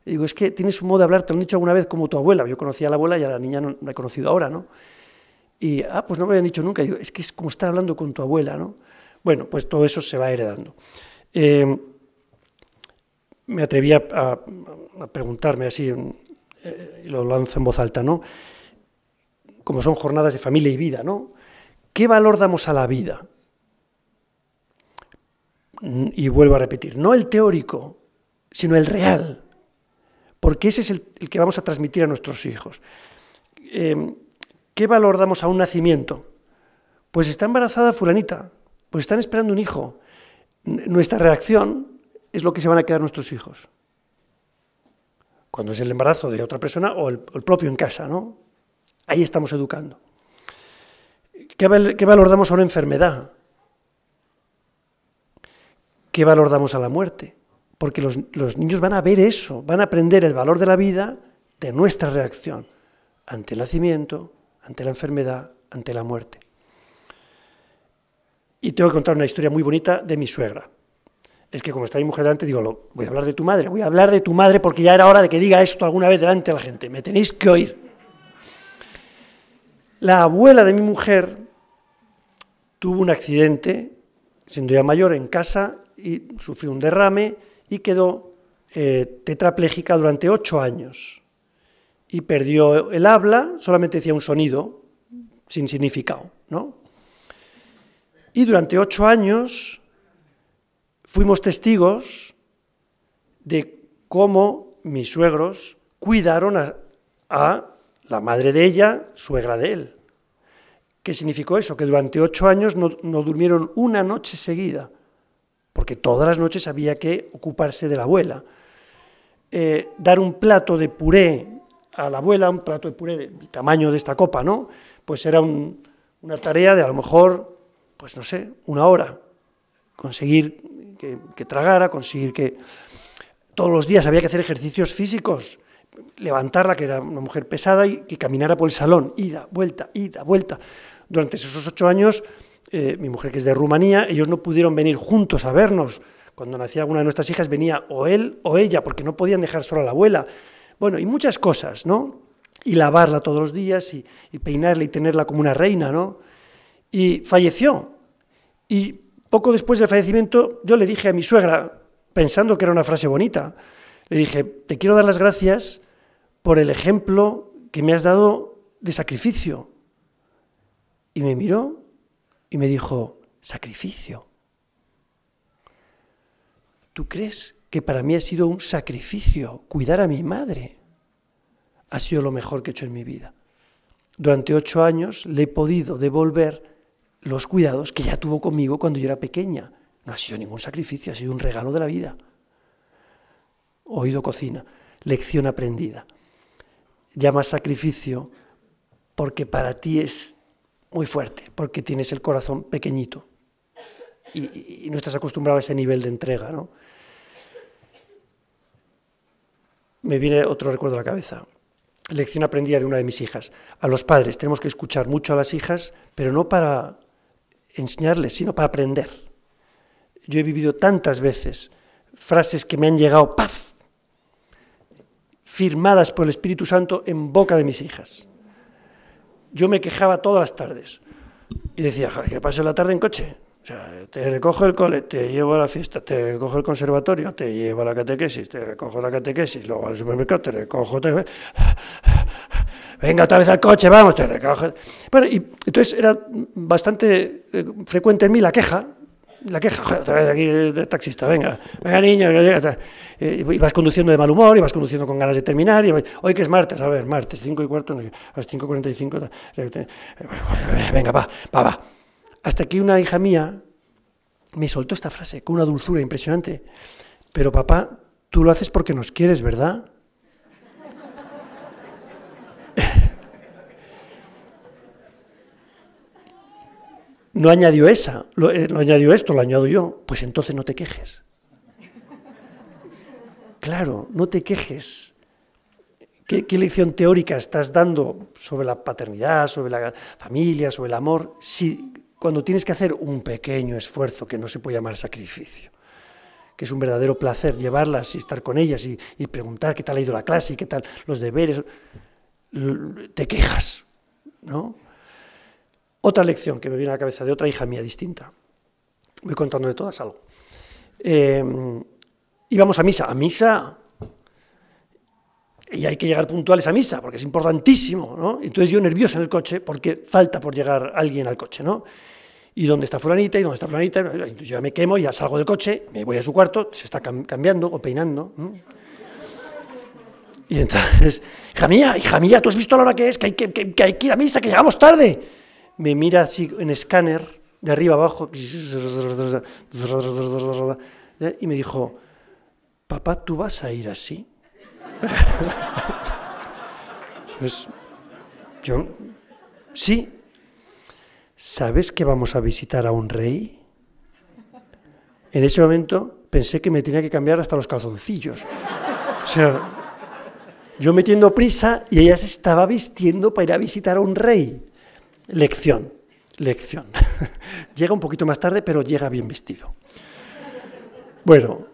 Y digo, es que tienes un modo de hablar, te lo han dicho alguna vez, como tu abuela. Yo conocía a la abuela y a la niña no la he conocido ahora, ¿no? Y, pues no me habían dicho nunca, digo, es que es como estar hablando con tu abuela, ¿no? Bueno, pues todo eso se va heredando. me atreví a preguntarme así, lo lanzo en voz alta, ¿no? Como son jornadas de familia y vida, ¿no? ¿Qué valor damos a la vida? Y vuelvo a repetir, no el teórico, sino el real, porque ese es el que vamos a transmitir a nuestros hijos. ¿Qué valor damos a un nacimiento? Pues está embarazada fulanita, pues están esperando un hijo. Nuestra reacción es lo que se van a quedar nuestros hijos. Cuando es el embarazo de otra persona o el propio en casa, ¿no? Ahí estamos educando. ¿Qué valor damos a una enfermedad? ¿Qué valor damos a la muerte? Porque los niños van a ver eso, van a aprender el valor de la vida de nuestra reacción ante el nacimiento, ante la enfermedad, ante la muerte. Y tengo que contar una historia muy bonita de mi suegra. Es que como está mi mujer delante, digo, voy a hablar de tu madre, voy a hablar de tu madre porque ya era hora de que diga esto alguna vez delante de la gente, me tenéis que oír. La abuela de mi mujer tuvo un accidente, siendo ya mayor, en casa, y sufrió un derrame y quedó tetrapléjica durante 8 años. Y perdió el habla, solamente decía un sonido, sin significado, ¿no? Y durante 8 años fuimos testigos de cómo mis suegros cuidaron a la madre de ella, suegra de él. ¿Qué significó eso? Que durante 8 años no durmieron una noche seguida, porque todas las noches había que ocuparse de la abuela. Dar un plato de puré a la abuela, un plato de puré del tamaño de esta copa, ¿no? Pues era una tarea de, a lo mejor, pues no sé, 1 hora. Conseguir que tragara, conseguir que... Todos los días había que hacer ejercicios físicos, levantarla, que era una mujer pesada, y que caminara por el salón, ida, vuelta, ida, vuelta. Durante esos 8 años, mi mujer, que es de Rumanía, ellos no pudieron venir juntos a vernos. Cuando nacía alguna de nuestras hijas venía o él o ella, porque no podían dejar sola a la abuela. Bueno, y muchas cosas, ¿no? Y lavarla todos los días, y peinarla y tenerla como una reina, ¿no? Y falleció. Y poco después del fallecimiento yo le dije a mi suegra, pensando que era una frase bonita, le dije, te quiero dar las gracias por el ejemplo que me has dado de sacrificio. Y me miró y me dijo, ¿sacrificio? ¿Tú crees que para mí ha sido un sacrificio cuidar a mi madre? Ha sido lo mejor que he hecho en mi vida. Durante 8 años le he podido devolver los cuidados que ya tuvo conmigo cuando yo era pequeña. No ha sido ningún sacrificio, ha sido un regalo de la vida. Oído cocina, lección aprendida. Llamas sacrificio porque para ti es muy fuerte, porque tienes el corazón pequeñito y no estás acostumbrado a ese nivel de entrega, ¿no? Me viene otro recuerdo a la cabeza. Lección aprendida de una de mis hijas. A los padres tenemos que escuchar mucho a las hijas, pero no para enseñarles, sino para aprender. Yo he vivido tantas veces frases que me han llegado, ¡paf!, firmadas por el Espíritu Santo en boca de mis hijas. Yo me quejaba todas las tardes y decía, que paso la tarde en coche. O sea, te recojo el cole, te llevo a la fiesta, te recojo el conservatorio, te llevo a la catequesis, te recojo la catequesis, luego al supermercado, te recojo, te... venga otra vez al coche, vamos, te recojo. Bueno, y entonces era bastante frecuente en mí la queja, joder, otra vez aquí de taxista, venga niño, y vas conduciendo de mal humor, y vas conduciendo con ganas de terminar, y vas, hoy que es martes, a ver, martes, 5:15, no, a las 5:45, venga, va. Hasta que una hija mía me soltó esta frase con una dulzura impresionante, pero papá, tú lo haces porque nos quieres, ¿verdad? No añadió esa, no añadió esto, lo añado yo. Pues entonces no te quejes. Claro, no te quejes. ¿Qué lección teórica estás dando sobre la paternidad, sobre la familia, sobre el amor? Si cuando tienes que hacer un pequeño esfuerzo que no se puede llamar sacrificio, que es un verdadero placer llevarlas y estar con ellas y preguntar qué tal ha ido la clase y qué tal los deberes, te quejas, ¿no? Otra lección que me viene a la cabeza de otra hija mía distinta. Voy contando de todas algo. íbamos a misa, y hay que llegar puntuales a misa, porque es importantísimo, ¿no? Entonces yo nervioso en el coche, porque falta por llegar alguien al coche, ¿no? Y dónde está fulanita, y dónde está fulanita, entonces yo ya me quemo, ya salgo del coche, me voy a su cuarto, se está cambiando o peinando, ¿no? Y entonces, hija mía, ¿tú has visto la hora que es? Que hay que ir a misa, que llegamos tarde. Me mira así en escáner, de arriba abajo, y me dijo, papá, ¿tú vas a ir así? Pues, yo, sí. ¿Sabes que vamos a visitar a un rey? En ese momento pensé que me tenía que cambiar hasta los calzoncillos. O sea, yo metiendo prisa y ella se estaba vistiendo para ir a visitar a un rey. Lección, lección. Llega un poquito más tarde, pero llega bien vestido. Bueno,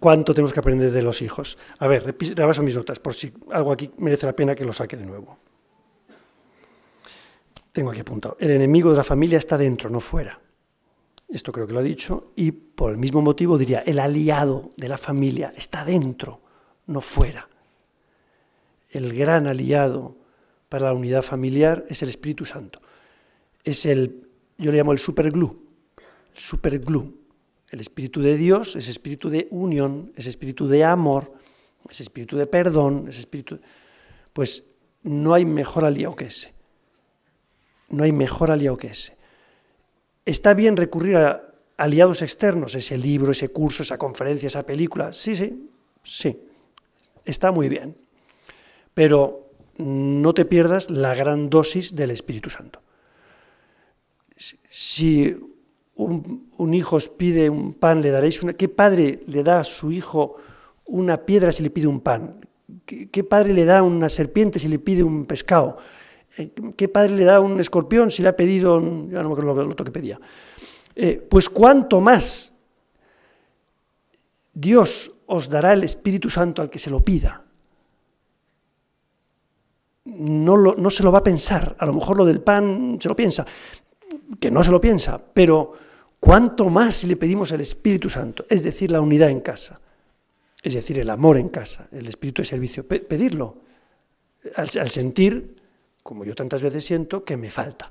¿cuánto tenemos que aprender de los hijos? A ver, repaso mis notas, por si algo aquí merece la pena que lo saque de nuevo. Tengo aquí apuntado. El enemigo de la familia está dentro, no fuera. Esto creo que lo ha dicho. Y por el mismo motivo diría, el aliado de la familia está dentro, no fuera. El gran aliado para la unidad familiar es el Espíritu Santo. Es el, yo le llamo el superglue. El superglue. El Espíritu de Dios es espíritu de unión, es espíritu de amor, es espíritu de perdón, es espíritu... Pues no hay mejor aliado que ese. No hay mejor aliado que ese. Está bien recurrir a aliados externos, ese libro, ese curso, esa conferencia, esa película. Sí, sí, sí. Está muy bien. Pero no te pierdas la gran dosis del Espíritu Santo. Si un hijo os pide un pan, le daréis una... ¿Qué padre le da a su hijo una piedra si le pide un pan? ¿Qué padre le da una serpiente si le pide un pescado? ¿Qué padre le da un escorpión si le ha pedido, ya no me acuerdo lo que pedía? Pues cuanto más Dios os dará el Espíritu Santo al que se lo pida. No se lo va a pensar, a lo mejor lo del pan se lo piensa, que no se lo piensa, pero cuanto más le pedimos el Espíritu Santo, es decir, la unidad en casa, es decir, el amor en casa, el espíritu de servicio, pedirlo, al sentir... como yo tantas veces siento, que me falta.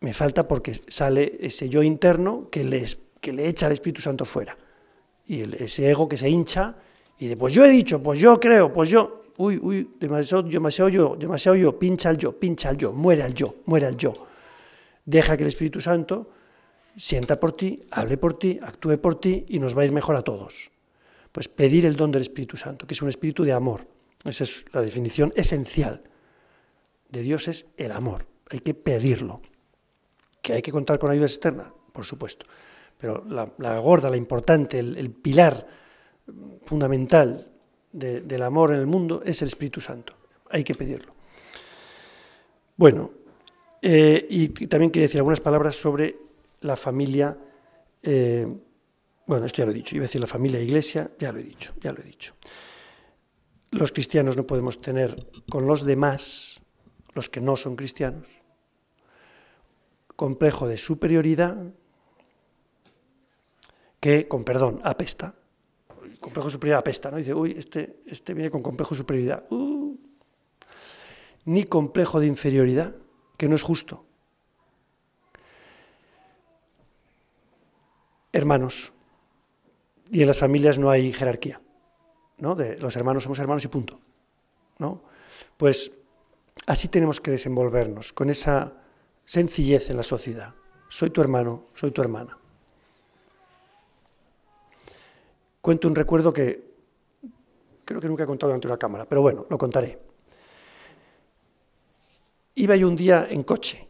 Me falta porque sale ese yo interno que le echa al Espíritu Santo fuera. Y ese ego que se hincha y dice, pues yo he dicho, pues yo creo, pues yo... Uy, demasiado yo, pincha al yo, muere al yo, muere al yo. Deja que el Espíritu Santo sienta por ti, hable por ti, actúe por ti y nos va a ir mejor a todos. Pues pedir el don del Espíritu Santo, que es un espíritu de amor. Esa es la definición esencial de Dios, es el amor, hay que pedirlo. Que hay que contar con ayuda externa, por supuesto, pero la gorda, la importante, el pilar fundamental del amor en el mundo es el Espíritu Santo, hay que pedirlo. Bueno, y también quería decir algunas palabras sobre la familia, bueno, esto ya lo he dicho, iba a decir la familia e iglesia, ya lo he dicho. Los cristianos no podemos tener con los demás, los que no son cristianos, complejo de superioridad que, con perdón, apesta. El complejo de superioridad apesta, ¿no? Dice, uy, este viene con complejo de superioridad. Ni complejo de inferioridad, que no es justo. Hermanos. Y en las familias no hay jerarquía, ¿no? De los hermanos somos hermanos y punto, ¿no? Pues... así tenemos que desenvolvernos, con esa sencillez en la sociedad. Soy tu hermano, soy tu hermana. Cuento un recuerdo que creo que nunca he contado delante de una cámara, pero bueno, lo contaré. Iba yo un día en coche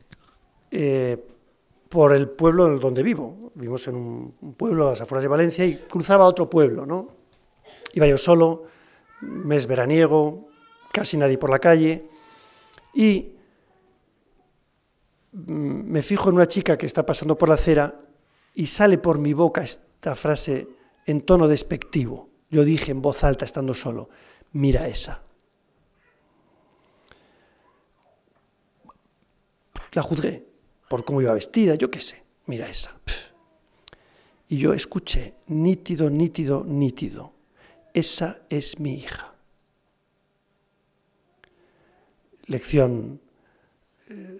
por el pueblo donde vivo. Vivimos en un pueblo a las afueras de Valencia y cruzaba otro pueblo, ¿no? Iba yo solo, mes veraniego, casi nadie por la calle... y me fijo en una chica que está pasando por la acera y sale por mi boca esta frase en tono despectivo. Yo dije en voz alta, estando solo, mira esa. La juzgué por cómo iba vestida, yo qué sé, mira esa. Y yo escuché, nítido, nítido, nítido, esa es mi hija. Lección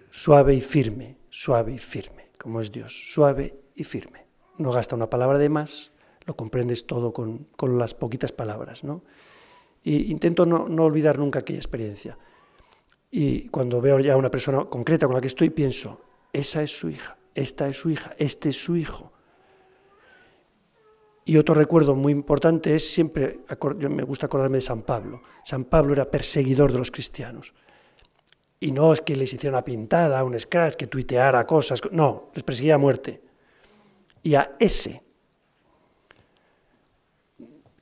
suave y firme, suave y firme, como es Dios, suave y firme. No gasta una palabra de más, lo comprendes todo con las poquitas palabras, ¿no? Y intento no olvidar nunca aquella experiencia. Y cuando veo ya una persona concreta con la que estoy, pienso, esa es su hija, esta es su hija, este es su hijo. Y otro recuerdo muy importante es siempre, me gusta acordarme de San Pablo. San Pablo era perseguidor de los cristianos. Y no es que les hiciera una pintada, un scratch, que tuiteara cosas, no, les perseguía a muerte. Y a ese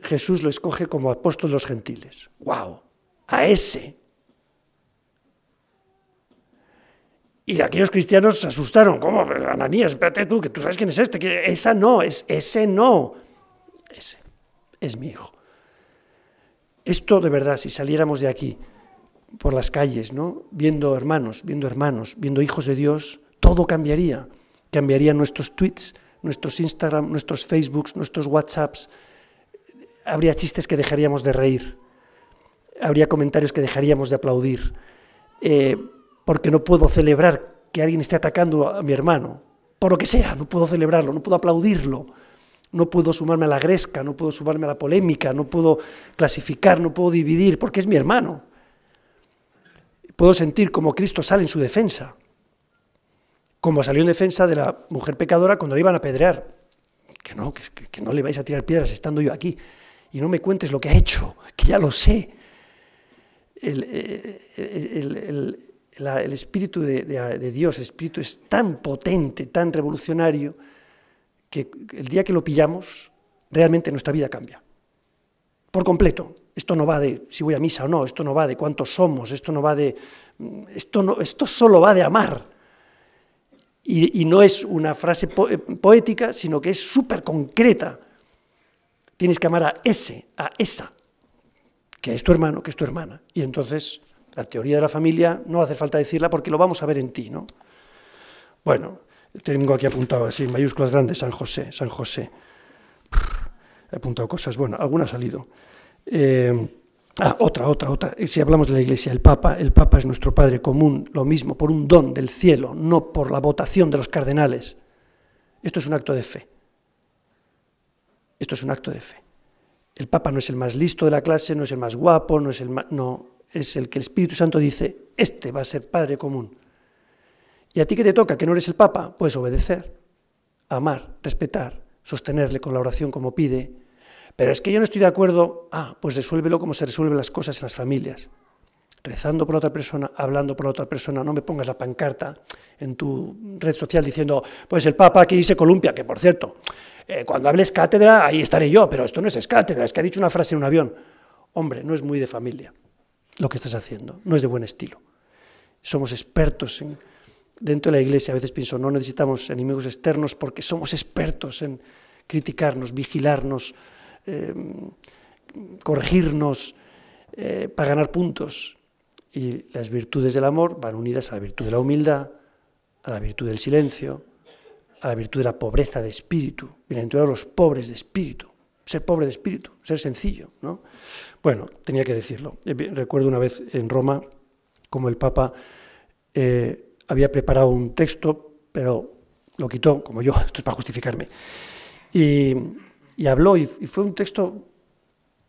Jesús lo escoge como apóstol de los gentiles. ¡Guau! ¡A ese! Y aquellos cristianos se asustaron. ¿Cómo? Ananías, espérate tú, que tú sabes quién es este. Que esa no, es ese no. Ese es mi hijo. Esto de verdad, si saliéramos de aquí, por las calles, ¿no? viendo hermanos, viendo hijos de Dios, todo cambiaría. Cambiarían nuestros tweets, nuestros Instagram, nuestros Facebooks, nuestros WhatsApps. Habría chistes que dejaríamos de reír. Habría comentarios que dejaríamos de aplaudir. Porque no puedo celebrar que alguien esté atacando a mi hermano, por lo que sea, no puedo celebrarlo, no puedo aplaudirlo, no puedo sumarme a la gresca, no puedo sumarme a la polémica, no puedo clasificar, no puedo dividir, porque es mi hermano. Puedo sentir como Cristo sale en su defensa, como salió en defensa de la mujer pecadora cuando la iban a apedrear, que no le vais a tirar piedras estando yo aquí, y no me cuentes lo que ha hecho, que ya lo sé. El Espíritu de Dios, el Espíritu es tan potente, tan revolucionario, que el día que lo pillamos, realmente nuestra vida cambia. Por completo. Esto no va de si voy a misa o no, esto no va de cuántos somos, esto no va de... Esto solo va de amar. Y no es una frase poética, sino que es súper concreta. Tienes que amar a ese, a esa, que es tu hermano, que es tu hermana. Y entonces... La teoría de la familia no hace falta decirla porque lo vamos a ver en ti, ¿no? Bueno, tengo aquí apuntado así, mayúsculas grandes, San José, San José. He apuntado cosas, bueno, alguna ha salido. Otra. Si hablamos de la Iglesia, el Papa es nuestro padre común, lo mismo, por un don del cielo, no por la votación de los cardenales. Esto es un acto de fe. Esto es un acto de fe. El Papa no es el más listo de la clase, no es el más guapo, no es el más... No. Es el que el Espíritu Santo dice, este va a ser padre común. Y a ti que te toca, que no eres el Papa, puedes obedecer, amar, respetar, sostenerle con la oración como pide. Pero es que yo no estoy de acuerdo, pues resuélvelo como se resuelven las cosas en las familias. Rezando por otra persona, hablando por otra persona, no me pongas la pancarta en tu red social diciendo, pues el Papa aquí se columpia, que por cierto, cuando hables cátedra, ahí estaré yo, pero esto no es cátedra, es que ha dicho una frase en un avión. Hombre, no es muy de familia. Lo que estás haciendo, no es de buen estilo. Somos expertos dentro de la Iglesia, a veces pienso, no necesitamos enemigos externos porque somos expertos en criticarnos, vigilarnos, corregirnos, para ganar puntos. Y las virtudes del amor van unidas a la virtud de la humildad, a la virtud del silencio, a la virtud de la pobreza de espíritu, bienaventurados los pobres de espíritu. Ser pobre de espíritu, ser sencillo, ¿no? Bueno, tenía que decirlo. Recuerdo una vez en Roma como el Papa había preparado un texto, pero lo quitó, como yo, esto es para justificarme, y habló, y fue un texto,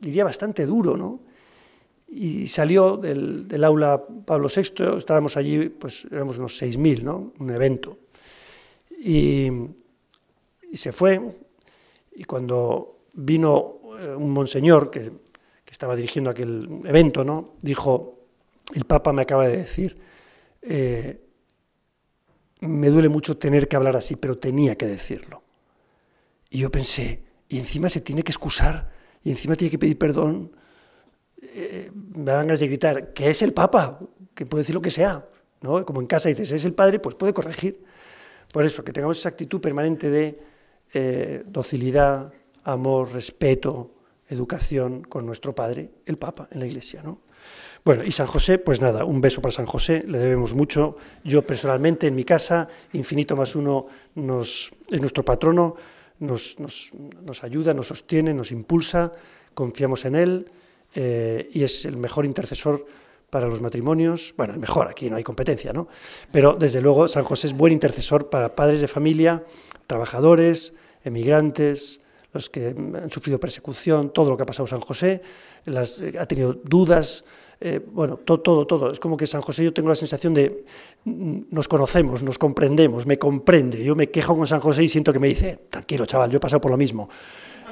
diría, bastante duro, ¿no? Y salió del aula Pablo VI, estábamos allí, pues éramos unos 6.000, ¿no? Un evento. Y se fue, y cuando... vino un monseñor que estaba dirigiendo aquel evento, ¿no? Dijo, el Papa me acaba de decir, me duele mucho tener que hablar así, pero tenía que decirlo. Y yo pensé, y encima se tiene que excusar, y encima tiene que pedir perdón. Me dan ganas de gritar, ¿qué es el Papa? Que puede decir lo que sea, ¿no? Como en casa dices, es el padre, pues puede corregir. Por eso, que tengamos esa actitud permanente de docilidad, amor, respeto, educación con nuestro padre, el Papa, en la Iglesia, ¿no? Bueno, y San José, pues nada, un beso para San José, le debemos mucho. Yo personalmente, en mi casa, Infinito Más Uno es nuestro patrono, nos ayuda, nos sostiene, nos impulsa, confiamos en él y es el mejor intercesor para los matrimonios. Bueno, el mejor, aquí no hay competencia, ¿no? Pero desde luego San José es buen intercesor para padres de familia, trabajadores, emigrantes, los que han sufrido persecución, todo lo que ha pasado San José, ha tenido dudas, bueno, todo. Es como que San José, yo tengo la sensación de nos conocemos, nos comprendemos, me comprende. Yo me quejo con San José y siento que me dice, tranquilo chaval, yo he pasado por lo mismo.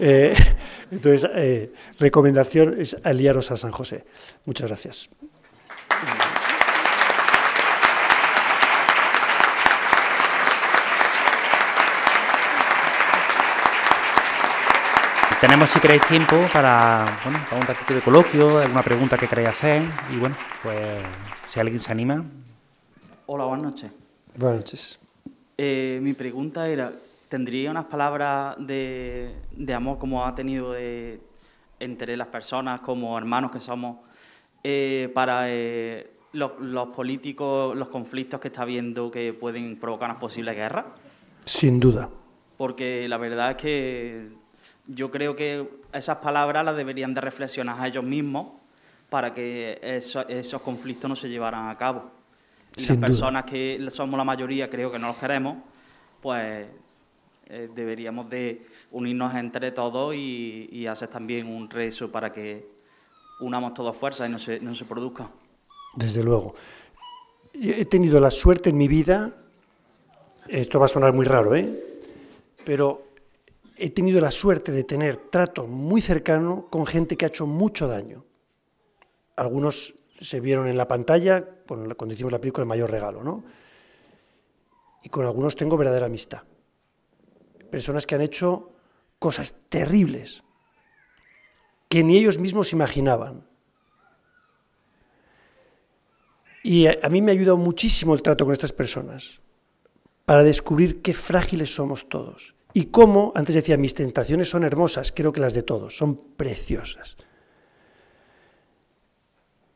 Entonces, recomendación es aliaros a San José. Muchas gracias. Tenemos, si queréis, tiempo para, bueno, para un ratito de coloquio, alguna pregunta que queráis hacer. Y bueno, pues si alguien se anima. Hola, buenas noches. Buenas noches. Mi pregunta era, ¿tendría unas palabras de amor como ha tenido entre las personas, como hermanos que somos, para los políticos, los conflictos que está habiendo que pueden provocar una posible guerra? Sin duda. Porque la verdad es que yo creo que esas palabras las deberían de reflexionar a ellos mismos para que esos conflictos no se llevaran a cabo. Y sin las personas duda. Que somos la mayoría, creo que no los queremos, pues deberíamos de unirnos entre todos y hacer también un rezo para que unamos todas fuerzas y no se produzca. Desde luego. He tenido la suerte en mi vida, esto va a sonar muy raro, pero he tenido la suerte de tener trato muy cercano con gente que ha hecho mucho daño. Algunos se vieron en la pantalla cuando hicimos la película El Mayor Regalo, ¿no? Y con algunos tengo verdadera amistad. Personas que han hecho cosas terribles que ni ellos mismos imaginaban. Y a mí me ha ayudado muchísimo el trato con estas personas para descubrir qué frágiles somos todos. Y cómo, antes decía, mis tentaciones son hermosas, creo que las de todos, son preciosas.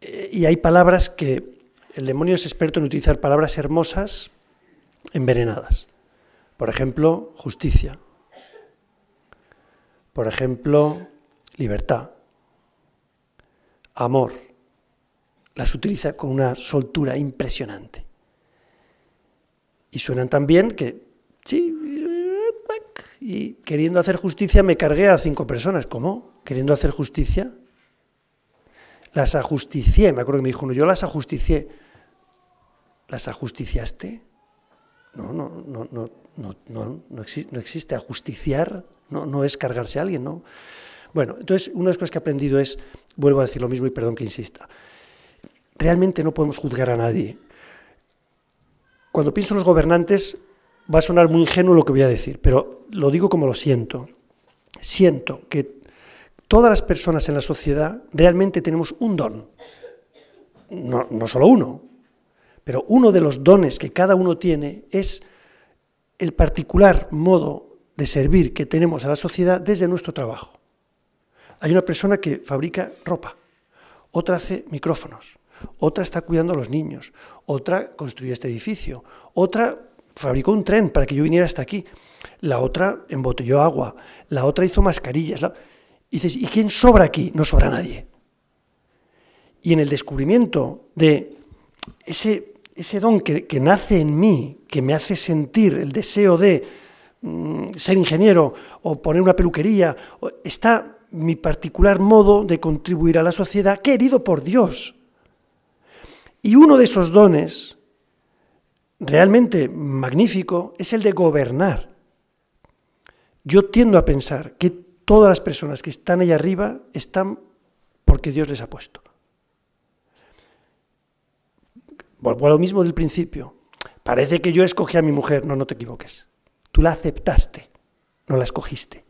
Y hay palabras que el demonio es experto en utilizar palabras hermosas envenenadas. Por ejemplo, justicia. Por ejemplo, libertad. Amor. Las utiliza con una soltura impresionante. Y suenan tan bien que, sí, y queriendo hacer justicia me cargué a 5 personas. ¿Cómo? ¿Queriendo hacer justicia? Las ajusticié, me acuerdo que me dijo uno, yo las ajusticié. ¿Las ajusticiaste? No existe ajusticiar, no es cargarse a alguien, ¿no? Bueno, entonces una de las cosas que he aprendido es, vuelvo a decir lo mismo y perdón que insista, realmente no podemos juzgar a nadie. Cuando pienso en los gobernantes, va a sonar muy ingenuo lo que voy a decir, pero lo digo como lo siento. Siento que todas las personas en la sociedad realmente tenemos un don. No solo uno, pero uno de los dones que cada uno tiene es el particular modo de servir que tenemos a la sociedad desde nuestro trabajo. Hay una persona que fabrica ropa, otra hace micrófonos, otra está cuidando a los niños, otra construye este edificio, otra fabricó un tren para que yo viniera hasta aquí, la otra embotelló agua, la otra hizo mascarillas. Y dices, ¿y quién sobra aquí? No sobra nadie. Y en el descubrimiento de ese don que nace en mí, que me hace sentir el deseo de ser ingeniero o poner una peluquería, está mi particular modo de contribuir a la sociedad, querido por Dios. Y uno de esos dones realmente magnífico es el de gobernar. Yo tiendo a pensar que todas las personas que están allá arriba están porque Dios les ha puesto. Vuelvo a lo mismo del principio. Parece que yo escogí a mi mujer. No, no te equivoques. Tú la aceptaste, no la escogiste.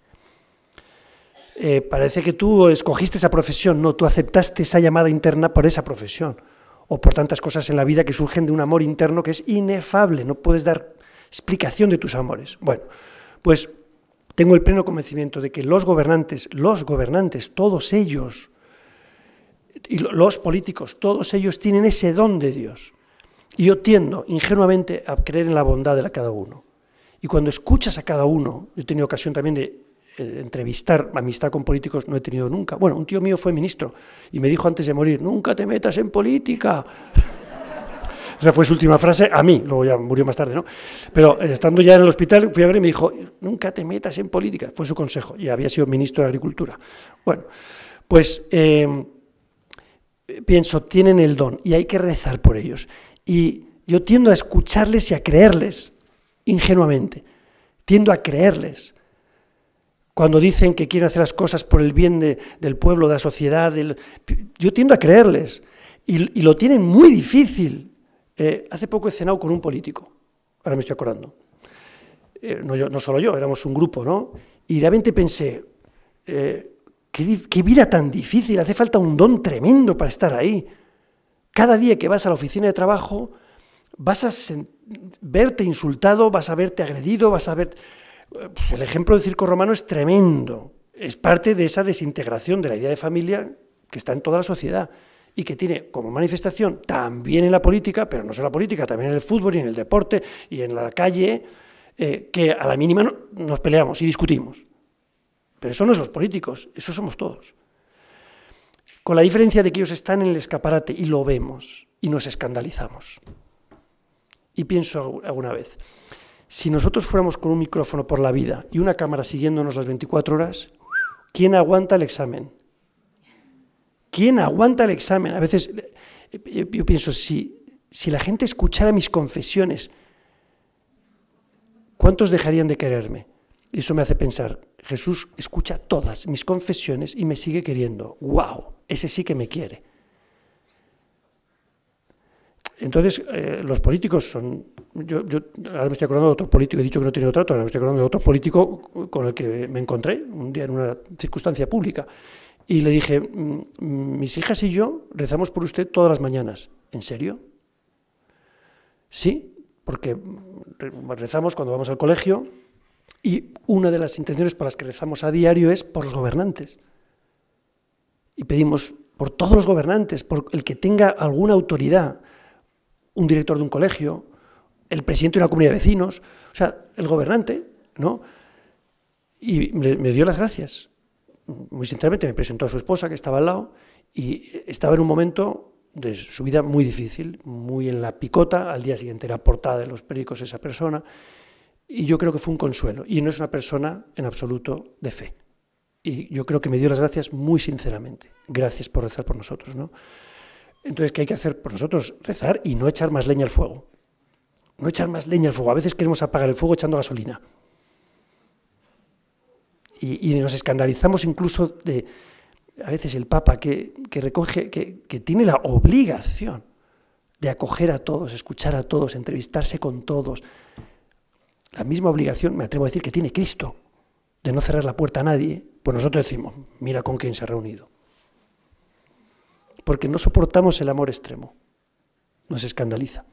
Parece que tú escogiste esa profesión. No, tú aceptaste esa llamada interna por esa profesión. O por tantas cosas en la vida que surgen de un amor interno que es inefable, no puedes dar explicación de tus amores. Bueno, pues tengo el pleno convencimiento de que los gobernantes, todos ellos, y los políticos, todos ellos tienen ese don de Dios. Y yo tiendo ingenuamente a creer en la bondad de cada uno. Y cuando escuchas a cada uno, yo he tenido ocasión también de entrevistar, amistad con políticos no he tenido nunca. Bueno, un tío mío fue ministro y me dijo antes de morir, nunca te metas en política. Esa fue su última frase a mí, luego ya murió más tarde, ¿no? Pero estando ya en el hospital, fui a ver y me dijo, nunca te metas en política, fue su consejo, y había sido ministro de Agricultura. Bueno, pues pienso, tienen el don y hay que rezar por ellos. Y yo tiendo a escucharles y a creerles, ingenuamente, tiendo a creerles. Cuando dicen que quieren hacer las cosas por el bien del pueblo, de la sociedad, yo tiendo a creerles, y lo tienen muy difícil. Hace poco he cenado con un político, ahora me estoy acordando, no solo yo, éramos un grupo, ¿no? Y realmente pensé, qué vida tan difícil, hace falta un don tremendo para estar ahí. Cada día que vas a la oficina de trabajo vas a verte insultado, vas a verte agredido, vas a ver... El ejemplo del circo romano es tremendo, es parte de esa desintegración de la idea de familia que está en toda la sociedad. Y que tiene como manifestación también en la política, pero no solo en la política, también en el fútbol y en el deporte y en la calle, que a la mínima nos peleamos y discutimos. Pero eso no es los políticos, eso somos todos. Con la diferencia de que ellos están en el escaparate y lo vemos y nos escandalizamos. Y pienso alguna vez, si nosotros fuéramos con un micrófono por la vida y una cámara siguiéndonos las 24 horas, ¿quién aguanta el examen? ¿Quién aguanta el examen? A veces yo pienso, si la gente escuchara mis confesiones, ¿cuántos dejarían de quererme? Y eso me hace pensar, Jesús escucha todas mis confesiones y me sigue queriendo. ¡Wow! Ese sí que me quiere. Entonces, los políticos son... Yo ahora me estoy acordando de otro político, he dicho que no he tenido trato, ahora me estoy acordando de otro político con el que me encontré un día en una circunstancia pública. Y le dije, mis hijas y yo rezamos por usted todas las mañanas. ¿En serio? Sí, porque rezamos cuando vamos al colegio y una de las intenciones por las que rezamos a diario es por los gobernantes. Y pedimos por todos los gobernantes, por el que tenga alguna autoridad, un director de un colegio, el presidente de una comunidad de vecinos, o sea, el gobernante, ¿no? Y me dio las gracias. Muy sinceramente me presentó a su esposa que estaba al lado y estaba en un momento de su vida muy difícil, muy en la picota, al día siguiente era portada de los periódicos esa persona y yo creo que fue un consuelo y no es una persona en absoluto de fe y yo creo que me dio las gracias muy sinceramente, gracias por rezar por nosotros, ¿no? Entonces, ¿qué hay que hacer por nosotros? Rezar y no echar más leña al fuego, no echar más leña al fuego, a veces queremos apagar el fuego echando gasolina. Y nos escandalizamos incluso de, a veces, el Papa, que tiene la obligación de acoger a todos, escuchar a todos, entrevistarse con todos. La misma obligación, me atrevo a decir, que tiene Cristo, de no cerrar la puerta a nadie. Pues nosotros decimos, mira con quién se ha reunido. Porque no soportamos el amor extremo. Nos escandaliza.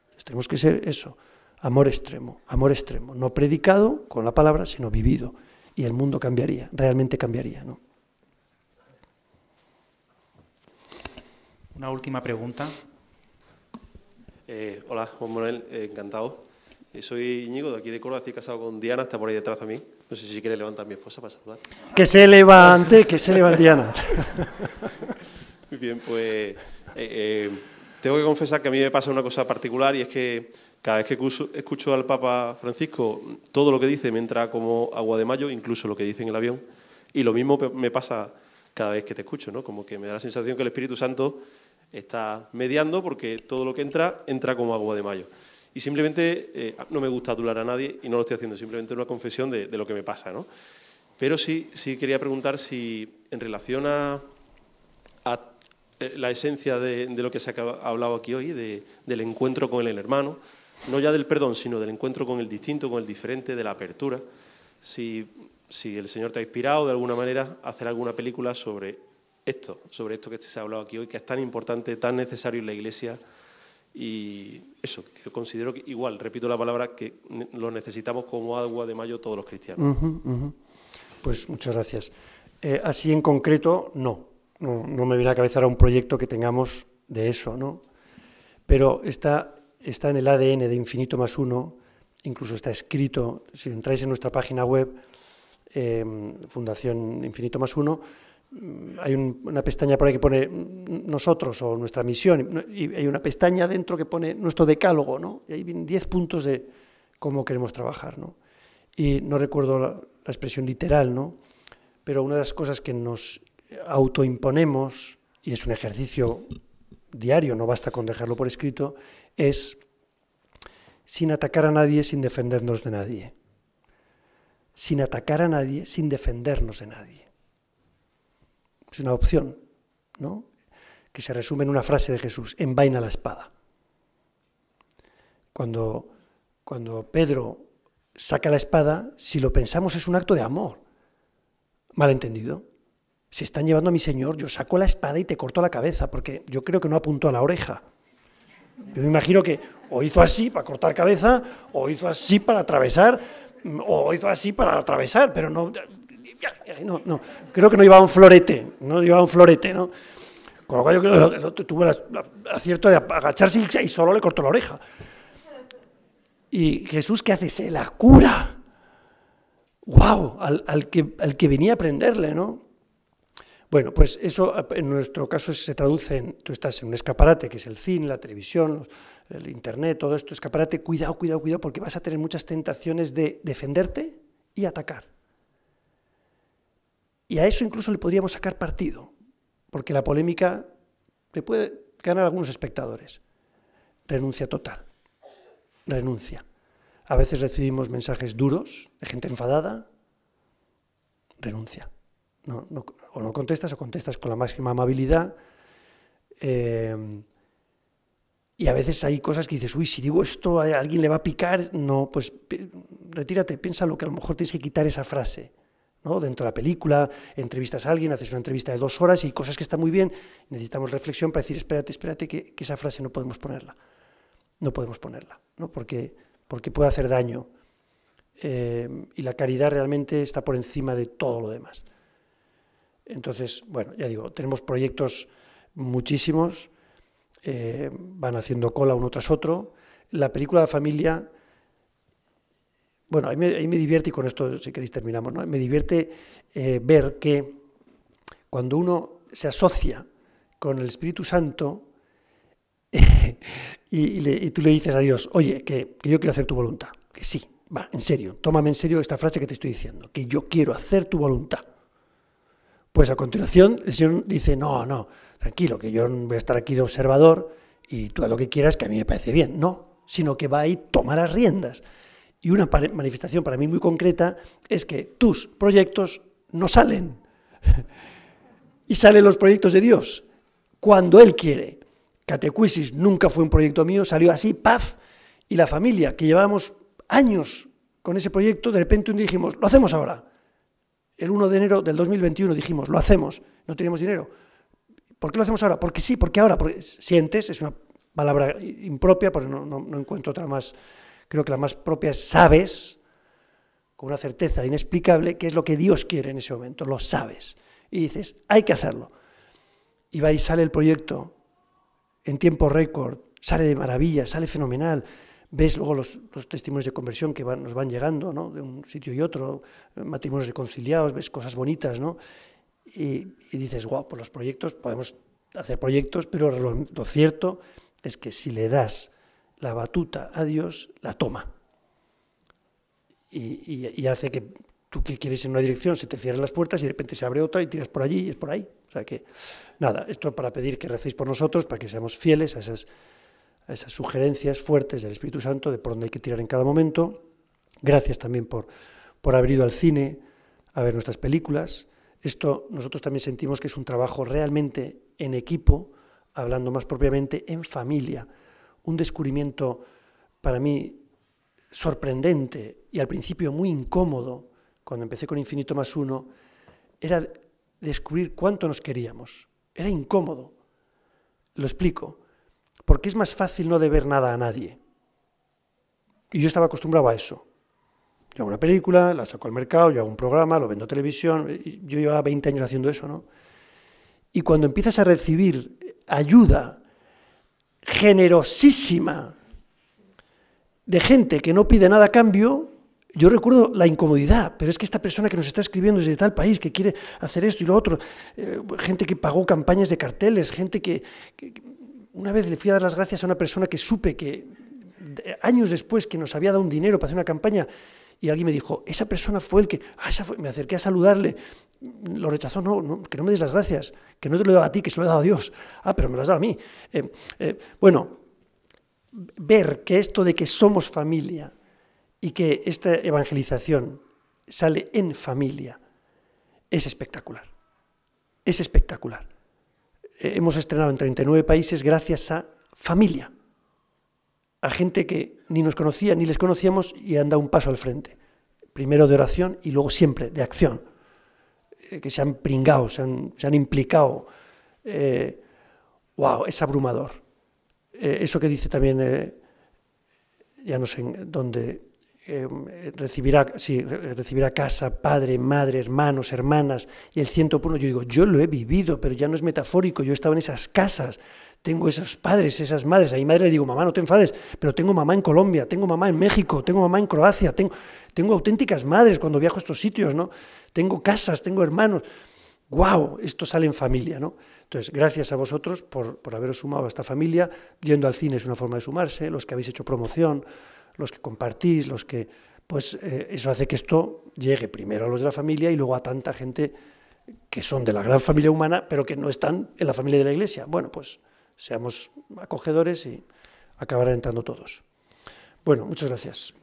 Entonces, tenemos que ser eso, amor extremo. No predicado con la palabra, sino vivido. Y el mundo cambiaría, realmente cambiaría, ¿no? Una última pregunta. Hola, Juan Manuel, encantado. Soy Íñigo, de aquí de Córdoba, estoy casado con Diana, está por ahí detrás también. No sé si quiere levantar a mi esposa para saludar. Que se levante Diana. Muy bien, pues tengo que confesar que a mí me pasa una cosa particular y es que cada vez que escucho al Papa Francisco, todo lo que dice me entra como agua de mayo, incluso lo que dice en el avión. Y lo mismo me pasa cada vez que te escucho, ¿no? Como que me da la sensación que el Espíritu Santo está mediando porque todo lo que entra, entra como agua de mayo. Y simplemente no me gusta adular a nadie y no lo estoy haciendo, simplemente una confesión de lo que me pasa, ¿no? Pero sí quería preguntar si en relación a la esencia de lo que se ha hablado aquí hoy, del encuentro con el hermano, no ya del perdón, sino del encuentro con el distinto, con el diferente, de la apertura. Si el Señor te ha inspirado de alguna manera a hacer alguna película sobre esto que se ha hablado aquí hoy, que es tan importante, tan necesario en la Iglesia, y eso, que considero que igual, repito la palabra, que lo necesitamos como agua de mayo todos los cristianos. Pues muchas gracias. Así en concreto, no me viene a la cabeza ahora un proyecto que tengamos de eso, ¿no? Pero está en el ADN de Infinito Más Uno Incluso está escrito, si entráis en nuestra página web, Fundación Infinito Más Uno, hay una pestaña por ahí que pone nosotros o nuestra misión, y hay una pestaña dentro que pone nuestro decálogo, ¿no? Y ahí vienen 10 puntos de cómo queremos trabajar, ¿no? Y no recuerdo la expresión literal, ¿no? Pero una de las cosas que nos autoimponemos, y es un ejercicio diario, no basta con dejarlo por escrito, es sin atacar a nadie, sin defendernos de nadie. Sin atacar a nadie, sin defendernos de nadie. Es una opción, ¿no? Que se resume en una frase de Jesús: envaina la espada. Cuando Pedro saca la espada, si lo pensamos, es un acto de amor. Malentendido. Se están llevando a mi Señor, yo saco la espada y te corto la cabeza, porque yo creo que no apuntó a la oreja. Yo me imagino que o hizo así para cortar cabeza, o hizo así para atravesar, pero no. Creo que no llevaba un florete, ¿no? Con lo cual yo creo que tuvo el acierto de agacharse y solo le cortó la oreja. Y Jesús, ¿qué hace? Se la cura. ¡Guau! Al que venía a aprenderle, ¿no? Bueno, pues eso en nuestro caso se traduce en, tú estás en un escaparate, que es el cine, la televisión, el internet, todo esto, escaparate, cuidado, cuidado, cuidado, porque vas a tener muchas tentaciones de defenderte y atacar. Y a eso incluso le podríamos sacar partido, porque la polémica te puede ganar algunos espectadores. Renuncia total, renuncia. A veces recibimos mensajes duros, de gente enfadada, renuncia. O no contestas, o contestas con la máxima amabilidad. Y a veces hay cosas que dices, uy, si digo esto a alguien le va a picar. No, pues retírate, piénsalo, que a lo mejor tienes que quitar esa frase, ¿no? Dentro de la película, entrevistas a alguien, haces una entrevista de 2 horas y hay cosas que están muy bien. Necesitamos reflexión para decir, espérate, que esa frase no podemos ponerla. No podemos ponerla, ¿no? Porque puede hacer daño. Y la caridad realmente está por encima de todo lo demás. Entonces, bueno, ya digo, tenemos proyectos muchísimos, van haciendo cola uno tras otro. La película de familia, bueno, ahí me divierte, y con esto, si queréis, terminamos, ¿no? Me divierte ver que cuando uno se asocia con el Espíritu Santo y tú le dices a Dios, oye, que yo quiero hacer tu voluntad, que sí, va, en serio, tómame en serio esta frase que te estoy diciendo, que yo quiero hacer tu voluntad. Pues a continuación el Señor dice, no, tranquilo, que yo voy a estar aquí de observador y tú haz lo que quieras, que a mí me parece bien. No, sino que va a ir a tomar las riendas. Y una manifestación para mí muy concreta es que tus proyectos no salen. Y salen los proyectos de Dios, cuando Él quiere. Catecuisis nunca fue un proyecto mío, salió así, ¡paf! Y la familia, que llevábamos años con ese proyecto, de repente un día dijimos, lo hacemos ahora. El 1 de enero del 2021 dijimos, lo hacemos, no teníamos dinero. ¿Por qué lo hacemos ahora? Porque sí, porque ahora, porque sientes, es una palabra impropia, porque no encuentro otra más, creo que la más propia es sabes, con una certeza inexplicable, que es lo que Dios quiere en ese momento, lo sabes. Y dices, hay que hacerlo. Y va y sale el proyecto en tiempo récord, sale de maravilla, sale fenomenal. Ves luego los testimonios de conversión que nos van llegando, ¿no? De un sitio y otro, matrimonios reconciliados, ves cosas bonitas, ¿no? Y dices, wow, pues los proyectos, podemos hacer proyectos, pero lo cierto es que si le das la batuta a Dios, la toma. Y hace que tú, que quieres en una dirección, se te cierren las puertas y de repente se abre otra y tiras por allí y es por ahí. O sea que, nada, esto para pedir que recéis por nosotros, para que seamos fieles a esas sugerencias fuertes del Espíritu Santo de por dónde hay que tirar en cada momento. Gracias también por haber ido al cine a ver nuestras películas. Esto nosotros también sentimos que es un trabajo realmente en equipo, hablando más propiamente en familia. Un descubrimiento para mí sorprendente y al principio muy incómodo, cuando empecé con Infinito Más Uno, era descubrir cuánto nos queríamos. Era incómodo. Lo explico. Porque es más fácil no deber nada a nadie. Y yo estaba acostumbrado a eso. Yo hago una película, la saco al mercado, yo hago un programa, lo vendo a televisión. Yo llevaba 20 años haciendo eso, ¿no? Y cuando empiezas a recibir ayuda generosísima de gente que no pide nada a cambio, yo recuerdo la incomodidad, pero es que esta persona que nos está escribiendo desde tal país, que quiere hacer esto y lo otro, gente que pagó campañas de carteles, gente que... Una vez le fui a dar las gracias a una persona que supe que años después que nos había dado un dinero para hacer una campaña, y alguien me dijo, esa persona fue el que... Ah, esa fue. Me acerqué a saludarle, lo rechazó, no, que no me des las gracias, que no te lo he dado a ti, que se lo he dado a Dios. Ah, pero me lo has dado a mí. Bueno, ver que esto de que somos familia y que esta evangelización sale en familia es espectacular, es espectacular. Hemos estrenado en 39 países gracias a familia, a gente que ni nos conocía ni les conocíamos y han dado un paso al frente, primero de oración y luego siempre de acción, que se han pringado, se han implicado. ¡Wow! Es abrumador. Eso que dice también, ya no sé dónde, recibirá casa, padre, madre, hermanos, hermanas, y el 100%, yo digo, yo lo he vivido, pero ya no es metafórico, yo he estado en esas casas, tengo esos padres, esas madres, a mi madre le digo, mamá, no te enfades, pero tengo mamá en Colombia, tengo mamá en México, tengo mamá en Croacia, tengo auténticas madres cuando viajo a estos sitios, ¿no? Tengo casas, tengo hermanos, ¡guau! Esto sale en familia, ¿no? Entonces, gracias a vosotros por haberos sumado a esta familia, yendo al cine es una forma de sumarse, los que habéis hecho promoción, los que compartís, los que... Pues eso hace que esto llegue primero a los de la familia y luego a tanta gente que son de la gran familia humana, pero que no están en la familia de la Iglesia. Bueno, pues seamos acogedores y acabarán entrando todos. Bueno, muchas gracias.